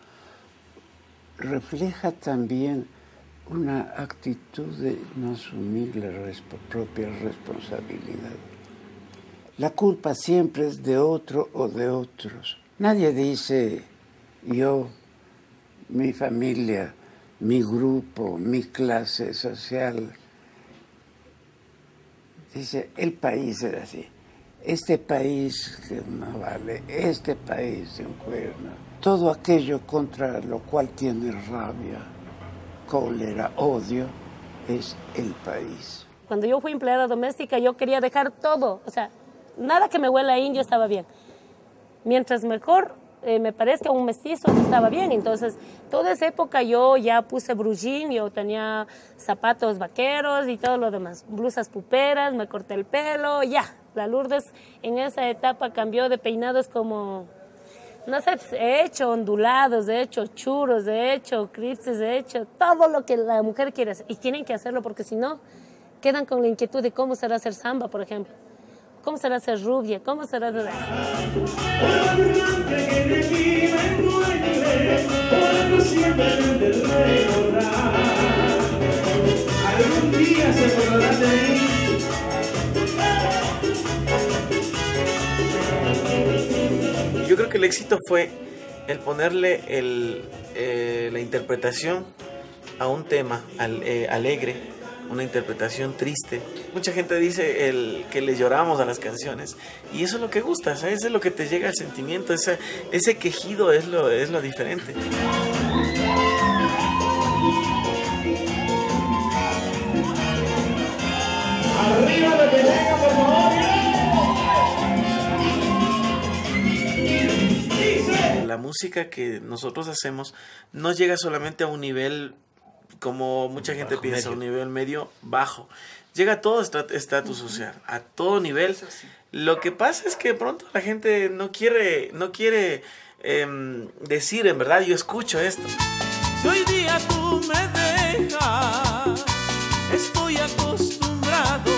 refleja también una actitud de no asumir la propia responsabilidad. La culpa siempre es de otro o de otros. Nadie dice yo, mi familia, mi grupo, mi clase social. Dice, el país era así. Este país que no vale, este país de un cuerno. Todo aquello contra lo cual tiene rabia, cólera, odio, es el país. Cuando yo fui empleada doméstica, yo quería dejar todo. O sea, nada que me huela a indio estaba bien. Mientras mejor me parezca un mestizo, estaba bien. Entonces, toda esa época yo ya puse brujín, yo tenía zapatos vaqueros y todo lo demás, blusas puperas, me corté el pelo, ya. La Lourdes en esa etapa cambió de peinados como, no sé, he hecho ondulados, he hecho churros, he hecho clipses, he hecho todo lo que la mujer quiere hacer. Y tienen que hacerlo porque si no, quedan con la inquietud de cómo será hacer samba, por ejemplo. ¿Cómo será ser rubia? ¿Cómo será ser... Algún día se acordará de mí. Yo creo que el éxito fue el ponerle la interpretación a un tema alegre, una interpretación triste. Mucha gente dice que le lloramos a las canciones, y eso es lo que gusta, ¿sabes? Eso es lo que te llega al sentimiento, ese quejido es lo diferente. ¡Arriba lo que venga, por favor! La música que nosotros hacemos no llega solamente a un nivel, como mucha gente piensa, a un nivel medio bajo. Llega a todo estatus social, a todo nivel. Lo que pasa es que de pronto la gente no quiere decir, en verdad, yo escucho esto. Si hoy día tú me dejas, estoy acostumbrado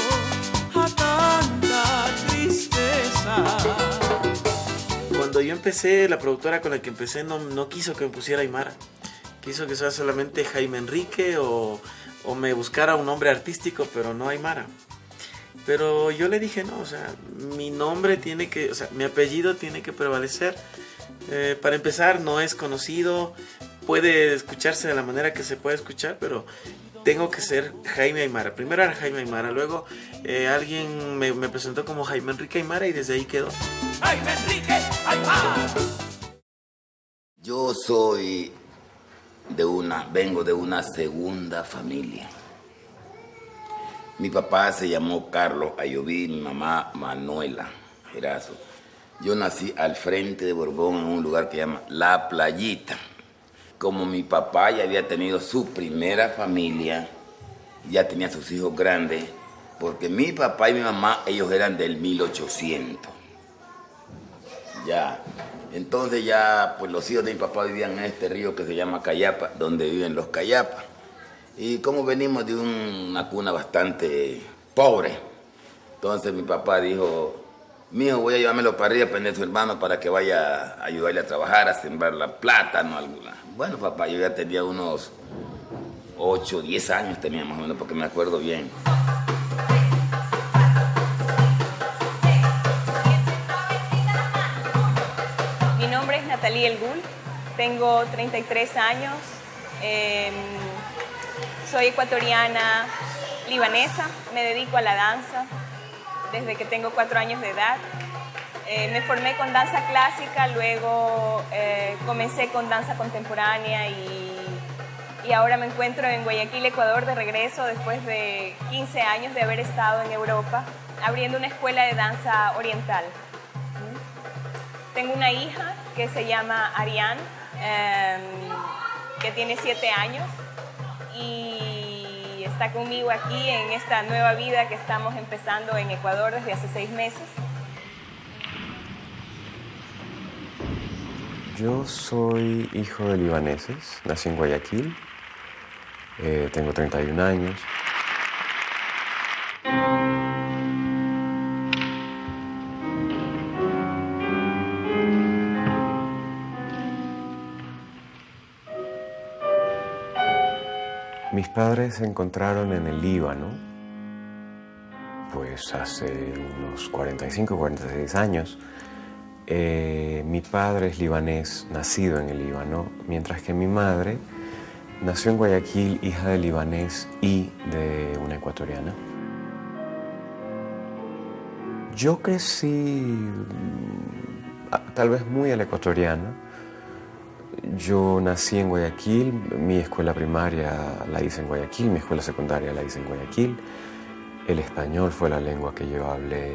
a tanta tristeza. Cuando yo empecé, la productora con la que empecé no quiso que me pusiera Aymara. Quiso que sea solamente Jaime Enrique o me buscara un nombre artístico, pero no Aymara. Pero yo le dije no, o sea, mi nombre tiene que, o sea, mi apellido tiene que prevalecer. Para empezar, no es conocido, puede escucharse de la manera que se puede escuchar, pero tengo que ser Jaime Aymara. Primero era Jaime Aymara, luego alguien me presentó como Jaime Enrique Aymara y desde ahí quedó. ¡Jaime Enrique Aymara! Yo vengo de una segunda familia. Mi papá se llamó Carlos Ayoví, mi mamá Manuela Gerazo. Yo nací al frente de Borbón, en un lugar que se llama La Playita. Como mi papá ya había tenido su primera familia, ya tenía sus hijos grandes, porque mi papá y mi mamá, ellos eran del 1800. Ya, entonces ya, pues los hijos de mi papá vivían en este río que se llama Cayapas, donde viven los Cayapas. Y como venimos de una cuna bastante pobre, entonces mi papá dijo, mijo, voy a llevármelo para arriba, prende a su hermano para que vaya a ayudarle a trabajar, a sembrar la plátano, alguna. Bueno, papá, yo ya tenía unos 8, 10 años tenía más o menos, porque me acuerdo bien. Mi nombre es Natalí El Gul, tengo 33 años, soy ecuatoriana libanesa, me dedico a la danza desde que tengo 4 años de edad. Me formé con danza clásica, luego comencé con danza contemporánea y ahora me encuentro en Guayaquil, Ecuador, de regreso después de 15 años de haber estado en Europa, abriendo una escuela de danza oriental. Tengo una hija que se llama Arián, que tiene 7 años y está conmigo aquí en esta nueva vida que estamos empezando en Ecuador desde hace 6 meses. Yo soy hijo de libaneses, nací en Guayaquil, tengo 31 años. Mis padres se encontraron en el Líbano, pues hace unos 45, 46 años. Mi padre es libanés, nacido en el Líbano, mientras que mi madre nació en Guayaquil, hija de libanés y de una ecuatoriana. Yo crecí tal vez muy a la ecuatoriana. Yo nací en Guayaquil, mi escuela primaria la hice en Guayaquil, mi escuela secundaria la hice en Guayaquil. El español fue la lengua que yo hablé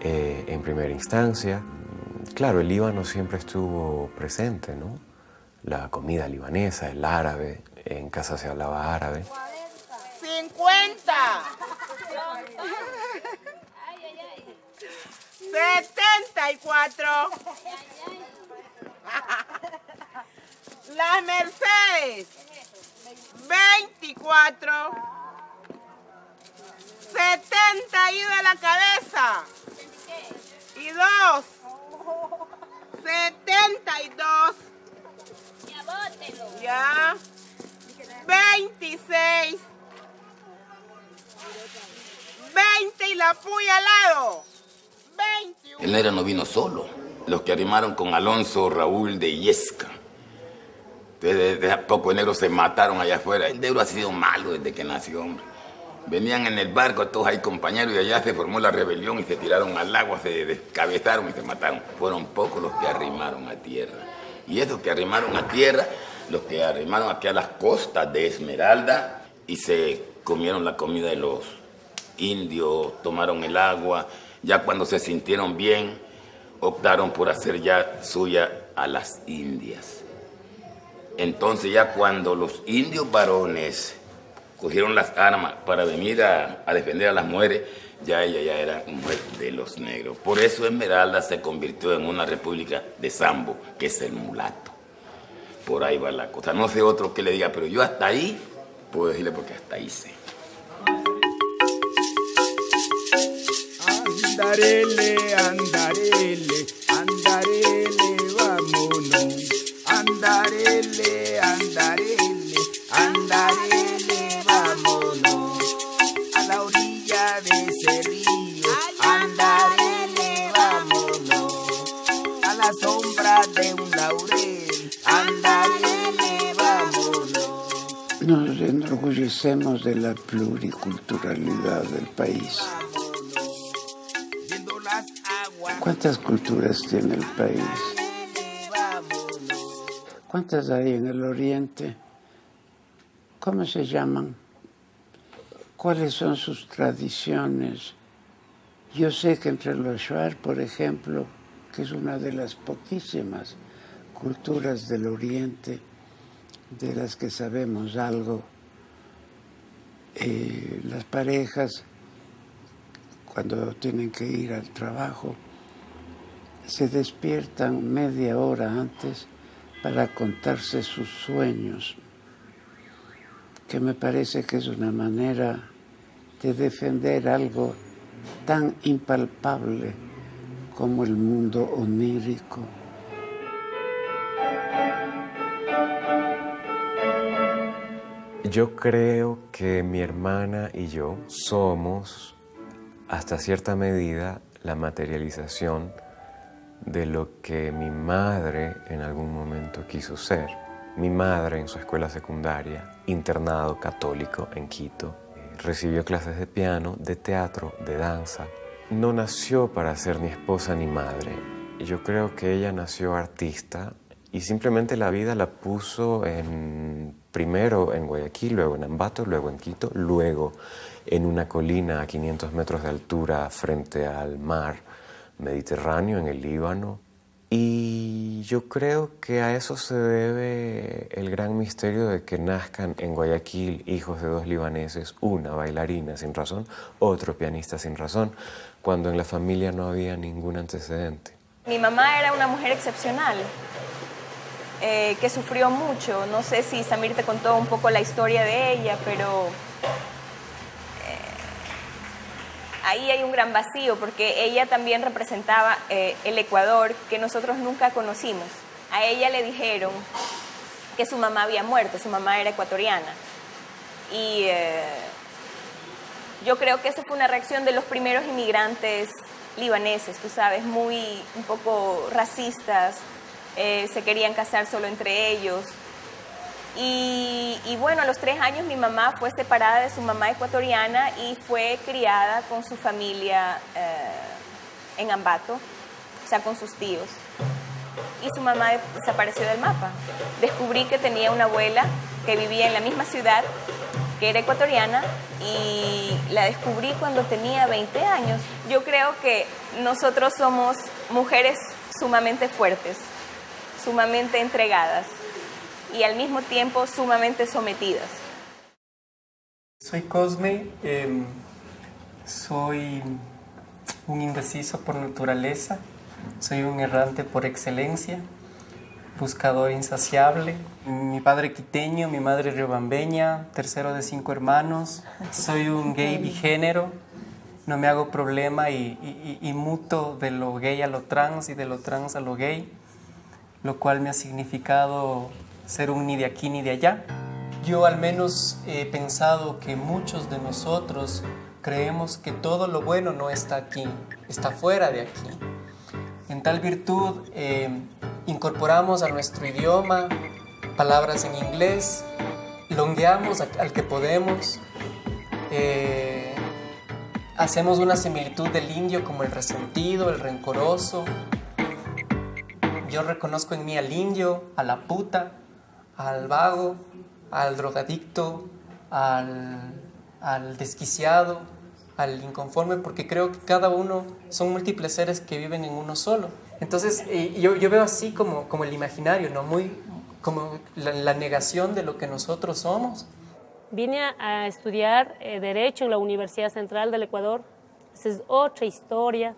en primera instancia. Claro, el Líbano siempre estuvo presente, ¿no? La comida libanesa, el árabe, en casa se hablaba árabe. ¡50! ¡74! ¡Las Mercedes! ¡24! ¡70 y de la cabeza! 72. 72. Ya bótelo. Ya. 26. 20 y la puya al lado. 21. El negro no vino solo. Los que arrimaron con Alonso Raúl de Yesca. Desde a poco negros se mataron allá afuera. El negro ha sido malo desde que nació, hombre. Venían en el barco todos ahí compañeros y allá se formó la rebelión y se tiraron al agua, se descabezaron y se mataron. Fueron pocos los que arrimaron a tierra. Y esos que arrimaron a tierra, los que arrimaron aquí a las costas de Esmeralda y se comieron la comida de los indios, tomaron el agua. Ya cuando se sintieron bien, optaron por hacer ya suya a las indias. Entonces ya cuando los indios varones cogieron las armas para venir a defender a las mujeres, ya ella ya era mujer de los negros. Por eso Esmeralda se convirtió en una república de Sambo, que es el mulato. Por ahí va la cosa. No sé otro que le diga, pero yo hasta ahí puedo decirle porque hasta ahí sé. Andarele, andarele, andarele, vámonos. Andarele, andarele, andarele, vámonos. A la orilla de ese río, andarele, vámonos. A la sombra de un laurel, andarele, vámonos. Nos enorgullecemos de la pluriculturalidad del país. ¿Cuántas culturas tiene el país? ¿Cuántas hay en el oriente? ¿Cómo se llaman? ¿Cuáles son sus tradiciones? Yo sé que entre los Shuar, por ejemplo, que es una de las poquísimas culturas del oriente de las que sabemos algo, las parejas, cuando tienen que ir al trabajo, se despiertan media hora antes para contarse sus sueños, que me parece que es una manera de defender algo tan impalpable como el mundo onírico. Yo creo que mi hermana y yo somos, hasta cierta medida, la materialización de lo que mi madre en algún momento quiso ser. Mi madre en su escuela secundaria, internado católico en Quito, recibió clases de piano, de teatro, de danza. No nació para ser ni esposa ni madre. Yo creo que ella nació artista y simplemente la vida la puso primero en Guayaquil, luego en Ambato, luego en Quito, luego en una colina a 500 metros de altura frente al mar Mediterráneo, en el Líbano. Y yo creo que a eso se debe el gran misterio de que nazcan en Guayaquil hijos de dos libaneses, una bailarina sin razón, otro pianista sin razón, cuando en la familia no había ningún antecedente. Mi mamá era una mujer excepcional, que sufrió mucho. No sé si Samir te contó un poco la historia de ella, pero ahí hay un gran vacío, porque ella también representaba el Ecuador que nosotros nunca conocimos. A ella le dijeron que su mamá había muerto, su mamá era ecuatoriana. Y yo creo que esa fue una reacción de los primeros inmigrantes libaneses, tú sabes, muy un poco racistas, se querían casar solo entre ellos. Y bueno, a los 3 años mi mamá fue separada de su mamá ecuatoriana y fue criada con su familia en Ambato, o sea, con sus tíos. Y su mamá desapareció del mapa. Descubrí que tenía una abuela que vivía en la misma ciudad, que era ecuatoriana, y la descubrí cuando tenía 20 años. Yo creo que nosotros somos mujeres sumamente fuertes, sumamente entregadas y al mismo tiempo sumamente sometidas. Soy Cosme, soy un indeciso por naturaleza, soy un errante por excelencia, buscador insaciable, mi padre quiteño, mi madre riobambeña, tercero de 5 hermanos, soy un gay bigénero, no me hago problema y muto de lo gay a lo trans y de lo trans a lo gay, lo cual me ha significado ser un ni de aquí ni de allá. Yo al menos he pensado que muchos de nosotros creemos que todo lo bueno no está aquí, está fuera de aquí. En tal virtud, incorporamos a nuestro idioma palabras en inglés, longueamos al que podemos, hacemos una similitud del indio como el resentido, el rencoroso. Yo reconozco en mí al indio, a la puta, al vago, al drogadicto, al desquiciado, al inconforme, porque creo que cada uno son múltiples seres que viven en uno solo. Entonces yo veo así como el imaginario, ¿no? Muy como la negación de lo que nosotros somos. Vine a estudiar Derecho en la Universidad Central del Ecuador. Esa es otra historia.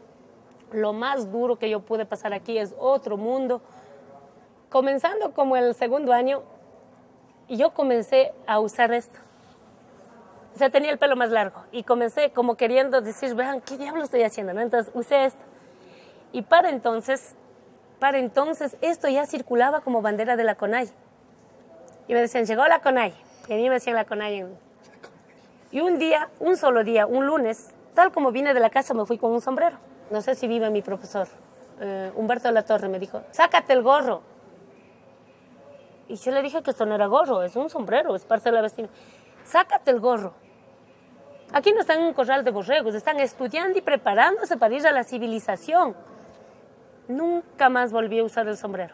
Lo más duro que yo pude pasar aquí es otro mundo. Comenzando como el segundo año, yo comencé a usar esto. O sea, tenía el pelo más largo y comencé como queriendo decir, vean, ¿qué diablo estoy haciendo? ¿No? Entonces usé esto. Y para entonces esto ya circulaba como bandera de la CONAIE. Y me decían, llegó la CONAIE. Y a mí me decían la CONAIE. Y un día, un solo día, un lunes, tal como vine de la casa, me fui con un sombrero. No sé si vive mi profesor, Humberto de la Torre, me dijo, sácate el gorro. Y yo le dije que esto no era gorro, es un sombrero, es parte de la vestimenta. Sácate el gorro. Aquí no están en un corral de borregos, están estudiando y preparándose para ir a la civilización. Nunca más volví a usar el sombrero.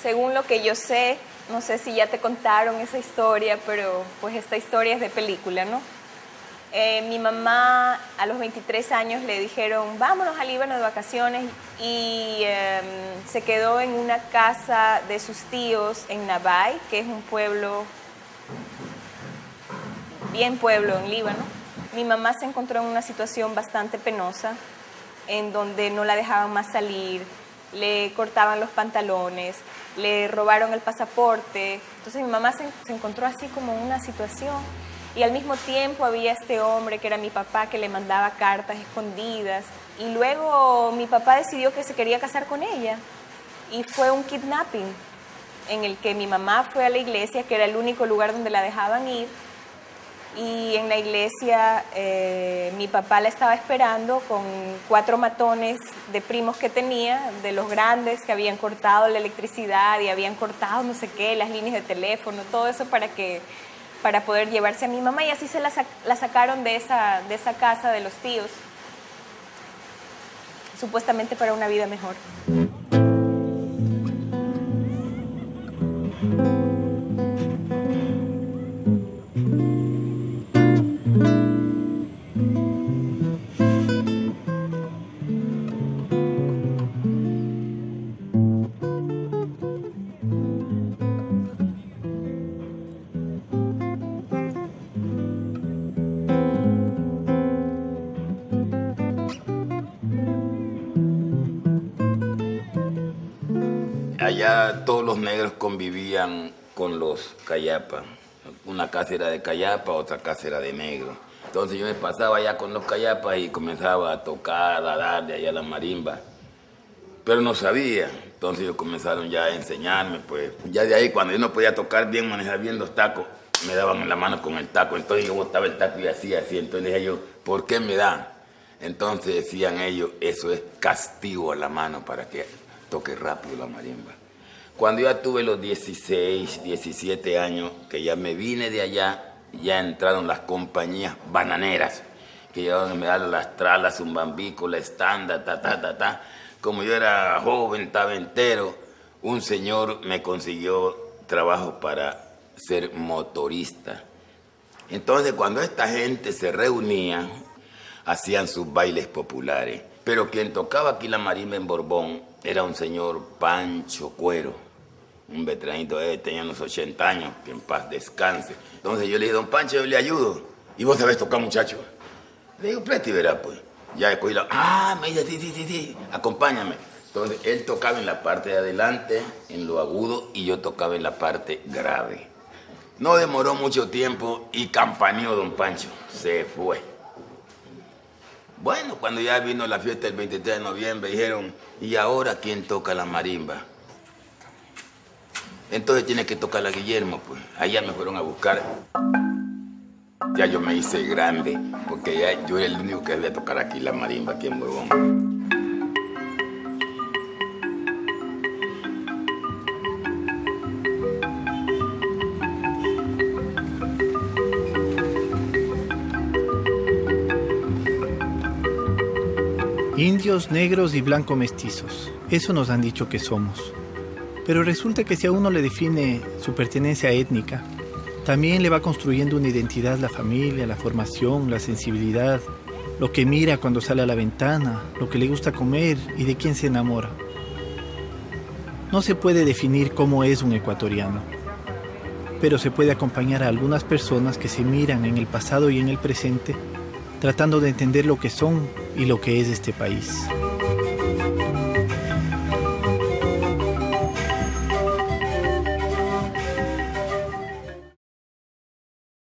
Según lo que yo sé, no sé si ya te contaron esa historia, pero pues esta historia es de película, ¿no? Mi mamá a los 23 años le dijeron, vámonos a Líbano de vacaciones, y se quedó en una casa de sus tíos en Nabay, que es un pueblo, bien pueblo en Líbano. Mi mamá se encontró en una situación bastante penosa, en donde no la dejaban más salir, le cortaban los pantalones, le robaron el pasaporte. Entonces mi mamá se encontró así como en una situación. Y al mismo tiempo había este hombre que era mi papá, que le mandaba cartas escondidas. Y luego mi papá decidió que se quería casar con ella. Y fue un kidnapping en el que mi mamá fue a la iglesia, que era el único lugar donde la dejaban ir. Y en la iglesia mi papá la estaba esperando con 4 matones de primos que tenía, de los grandes que habían cortado la electricidad y habían cortado no sé qué, las líneas de teléfono, todo eso para poder llevarse a mi mamá, y así se la sacaron de esa casa de los tíos, supuestamente para una vida mejor. Allá todos los negros convivían con los Cayapas. Una casa era de Cayapa, otra casa era de negro. Entonces yo me pasaba allá con los Cayapas y comenzaba a tocar, a darle allá la marimba. Pero no sabía. Entonces ellos comenzaron ya a enseñarme, pues. Ya de ahí, cuando yo no podía tocar bien, manejar bien los tacos, me daban la mano con el taco. Entonces yo botaba el taco y hacía así. Entonces decía yo, ¿por qué me dan? Entonces decían ellos, eso es castigo a la mano para que toque rápido la marimba. Cuando yo tuve los 16, 17 años, que ya me vine de allá, ya entraron las compañías bananeras, que llevaban Esmeraldas, las tralas, un bambico, la estanda, ta, ta, ta, ta. Como yo era joven, tabentero, un señor me consiguió trabajo para ser motorista. Entonces, cuando esta gente se reunía, hacían sus bailes populares. Pero quien tocaba aquí la marimba en Borbón era un señor Pancho Cuero, un veteranito, tenía unos 80 años, que en paz descanse. Entonces yo le dije, don Pancho, yo le ayudo. ¿Y vos sabés tocar, muchacho? Le digo, preste, verá, pues. Ya cogí la... Ah, me dice, sí, acompáñame. Entonces él tocaba en la parte de adelante, en lo agudo, y yo tocaba en la parte grave. No demoró mucho tiempo y campaneó don Pancho. Se fue. Bueno, cuando ya vino la fiesta el 23 de noviembre, dijeron, ¿y ahora quién toca la marimba? Entonces tiene que tocar la Guillermo, pues. Allá me fueron a buscar. Ya yo me hice grande, porque ya yo era el único que debía tocar aquí la marimba, aquí en Borbón. Indios, negros y blanco mestizos. Eso nos han dicho que somos. Pero resulta que si a uno le define su pertenencia étnica, también le va construyendo una identidad la familia, la formación, la sensibilidad, lo que mira cuando sale a la ventana, lo que le gusta comer y de quién se enamora. No se puede definir cómo es un ecuatoriano, pero se puede acompañar a algunas personas que se miran en el pasado y en el presente, tratando de entender lo que son y lo que es este país.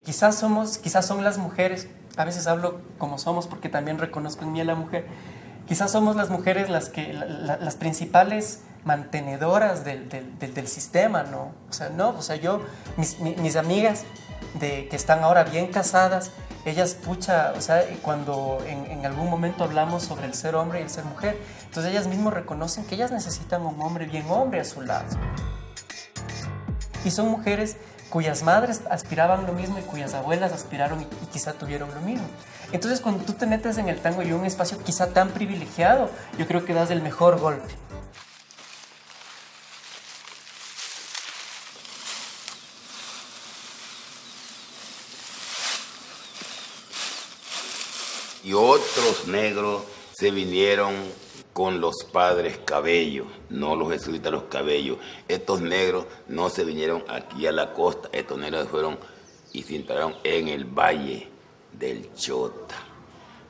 Quizás son las mujeres, a veces hablo como somos porque también reconozco en mí a la mujer, quizás somos las mujeres las principales mantenedoras del sistema, ¿no? O sea, yo, mis amigas que están ahora bien casadas, ellas, pucha, o sea, cuando en algún momento hablamos sobre el ser hombre y el ser mujer, entonces ellas mismas reconocen que ellas necesitan un hombre bien hombre a su lado. Y son mujeres cuyas madres aspiraban lo mismo y cuyas abuelas aspiraron y quizá tuvieron lo mismo. Entonces, cuando tú te metes en el tango y un espacio quizá tan privilegiado, yo creo que das el mejor golpe. Y otros negros se vinieron con los padres Cabello, no los jesuitas, los Cabellos. Estos negros no se vinieron aquí a la costa, estos negros fueron y se instalaron en el valle del Chota.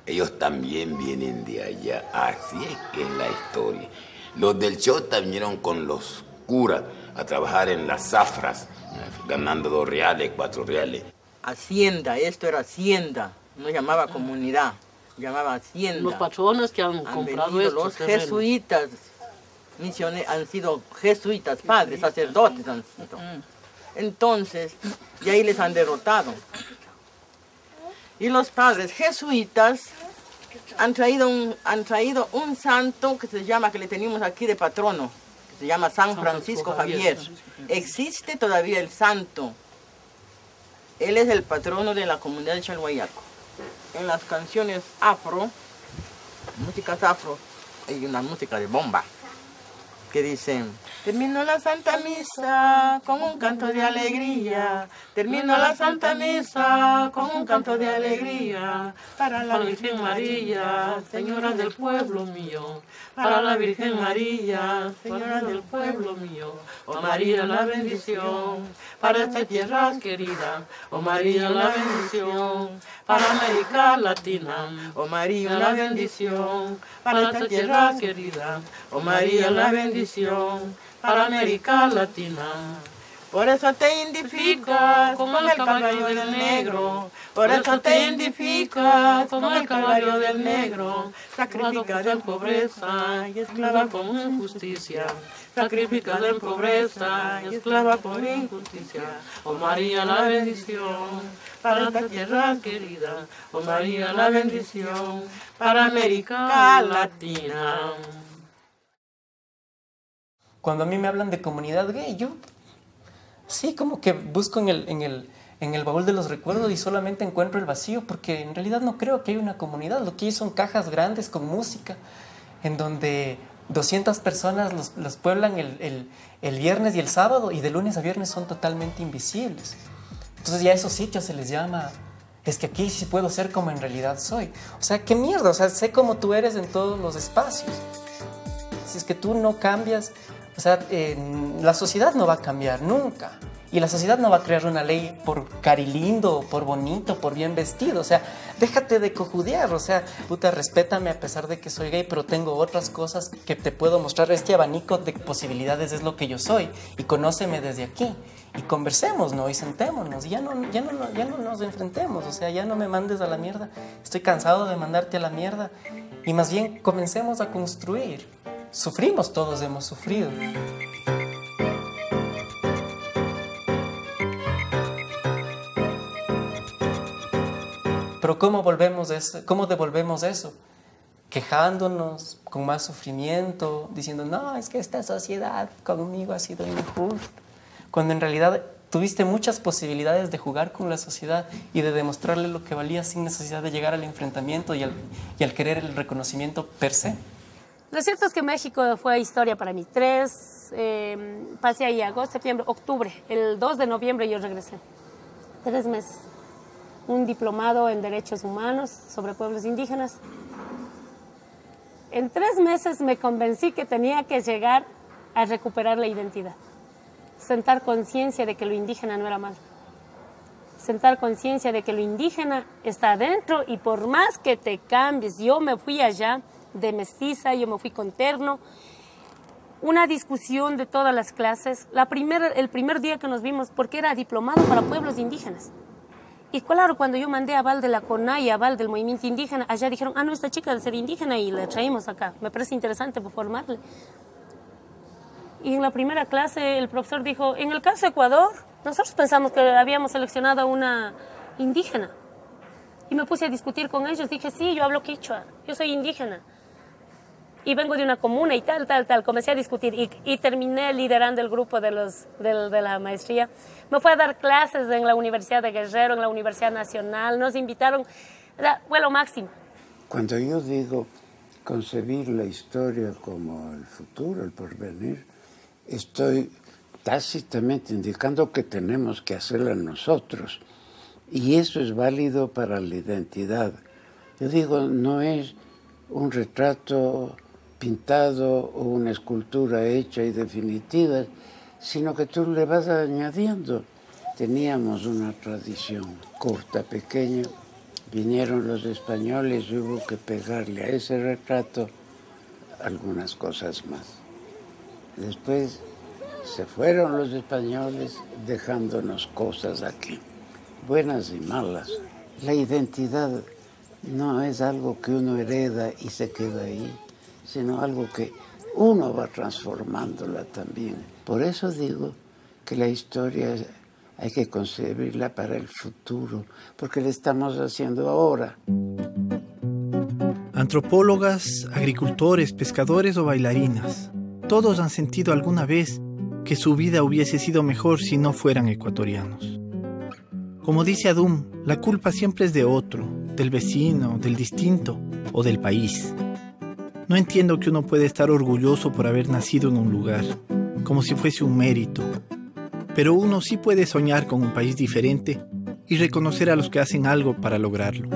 Ellos también vienen de allá, así es que es la historia. Los del Chota vinieron con los curas a trabajar en las zafras, ganando 2 reales, 4 reales. Hacienda, esto era hacienda. No llamaba comunidad, llamaba hacienda. Los patrones que han comprado esto, los jesuitas, misiones, han sido jesuitas, padres, sacerdotes han sido. Entonces, y ahí les han derrotado. Y los padres jesuitas han traído un santo que se llama, que le tenemos aquí de patrono, que se llama San Francisco Javier. Existe todavía el santo. Él es el patrono de la comunidad de Chalhuayaco. En las canciones afro, músicas afro, hay una música de bomba que dice: terminó la Santa Misa con un canto de alegría, terminó la Santa Misa con un canto de alegría, para la Virgen María, Señora del pueblo mío, para la Virgen María, Señora del pueblo mío, oh María la bendición, para esta tierra querida, oh María la bendición, para América Latina, oh María la bendición, para esta tierra querida, oh María la bendición, para América Latina. Por eso te identificas como el caballo del negro, por eso te identificas como el caballo del negro, sacrificada en pobreza y esclava con injusticia, sacrificada en pobreza y esclava con injusticia, oh María la bendición, para esta tierra querida, oh María la bendición, para América Latina. Cuando a mí me hablan de comunidad gay, yo sí como que busco en el baúl de los recuerdos y solamente encuentro el vacío, porque en realidad no creo que haya una comunidad. Lo que hay son cajas grandes con música, en donde 200 personas los pueblan el viernes y el sábado, y de lunes a viernes son totalmente invisibles. Entonces ya a esos sitios se les llama, es que aquí sí puedo ser como en realidad soy. O sea, qué mierda, o sea, sé como tú eres en todos los espacios. Si es que tú no cambias... O sea, la sociedad no va a cambiar nunca. Y la sociedad no va a crear una ley por carilindo, por bonito, por bien vestido. O sea, déjate de cojudear. O sea, puta, respétame a pesar de que soy gay, pero tengo otras cosas que te puedo mostrar. Este abanico de posibilidades es lo que yo soy. Y conóceme desde aquí. y conversemos, ¿no? Y sentémonos, y ya no nos enfrentemos, o sea, ya no me mandes a la mierda, estoy cansado de mandarte a la mierda, y más bien comencemos a construir. Sufrimos, todos hemos sufrido. Pero ¿cómo devolvemos eso? Quejándonos, con más sufrimiento, diciendo, no, es que esta sociedad conmigo ha sido injusta. Cuando en realidad tuviste muchas posibilidades de jugar con la sociedad y de demostrarle lo que valía sin necesidad de llegar al enfrentamiento y al querer el reconocimiento per se. Lo cierto es que México fue historia para mí. Pasé ahí agosto, septiembre, octubre. El 2 de noviembre yo regresé. 3 meses. Un diplomado en Derechos Humanos sobre pueblos indígenas. En 3 meses me convencí que tenía que llegar a recuperar la identidad. Sentar conciencia de que lo indígena no era malo. Sentar conciencia de que lo indígena está adentro y por más que te cambies, yo me fui allá de mestiza, yo me fui con terno. Una discusión de todas las clases. El primer día que nos vimos, porque era diplomado para pueblos indígenas. Y claro, cuando yo mandé aval de la CONAIE, aval del movimiento indígena, allá dijeron, ah, no, esta chica debe ser indígena y la traímos acá. Me parece interesante formarle. Y en la primera clase el profesor dijo, en el caso de Ecuador, nosotros pensamos que habíamos seleccionado a una indígena. Y me puse a discutir con ellos. Dije, sí, yo hablo quichua, yo soy indígena. Y vengo de una comuna y tal, tal, tal. Comencé a discutir y terminé liderando el grupo de la maestría. Me fue a dar clases en la Universidad de Guerrero, en la Universidad Nacional. Nos invitaron. Fue lo máximo. Cuando yo digo concebir la historia como el futuro, el porvenir, estoy tácitamente indicando que tenemos que hacerla nosotros. Y eso es válido para la identidad. Yo digo, no es un retrato pintado o una escultura hecha y definitiva, sino que tú le vas añadiendo. Teníamos una tradición corta, pequeña. Vinieron los españoles y hubo que pegarle a ese retrato algunas cosas más. Después se fueron los españoles dejándonos cosas aquí, buenas y malas. La identidad no es algo que uno hereda y se queda ahí, sino algo que uno va transformándola también. Por eso digo que la historia hay que concebirla para el futuro, porque la estamos haciendo ahora. Antropólogas, agricultores, pescadores o bailarinas, todos han sentido alguna vez que su vida hubiese sido mejor si no fueran ecuatorianos. Como dice Adum, la culpa siempre es de otro, del vecino, del distinto o del país. No entiendo que uno puede estar orgulloso por haber nacido en un lugar, como si fuese un mérito. Pero uno sí puede soñar con un país diferente y reconocer a los que hacen algo para lograrlo.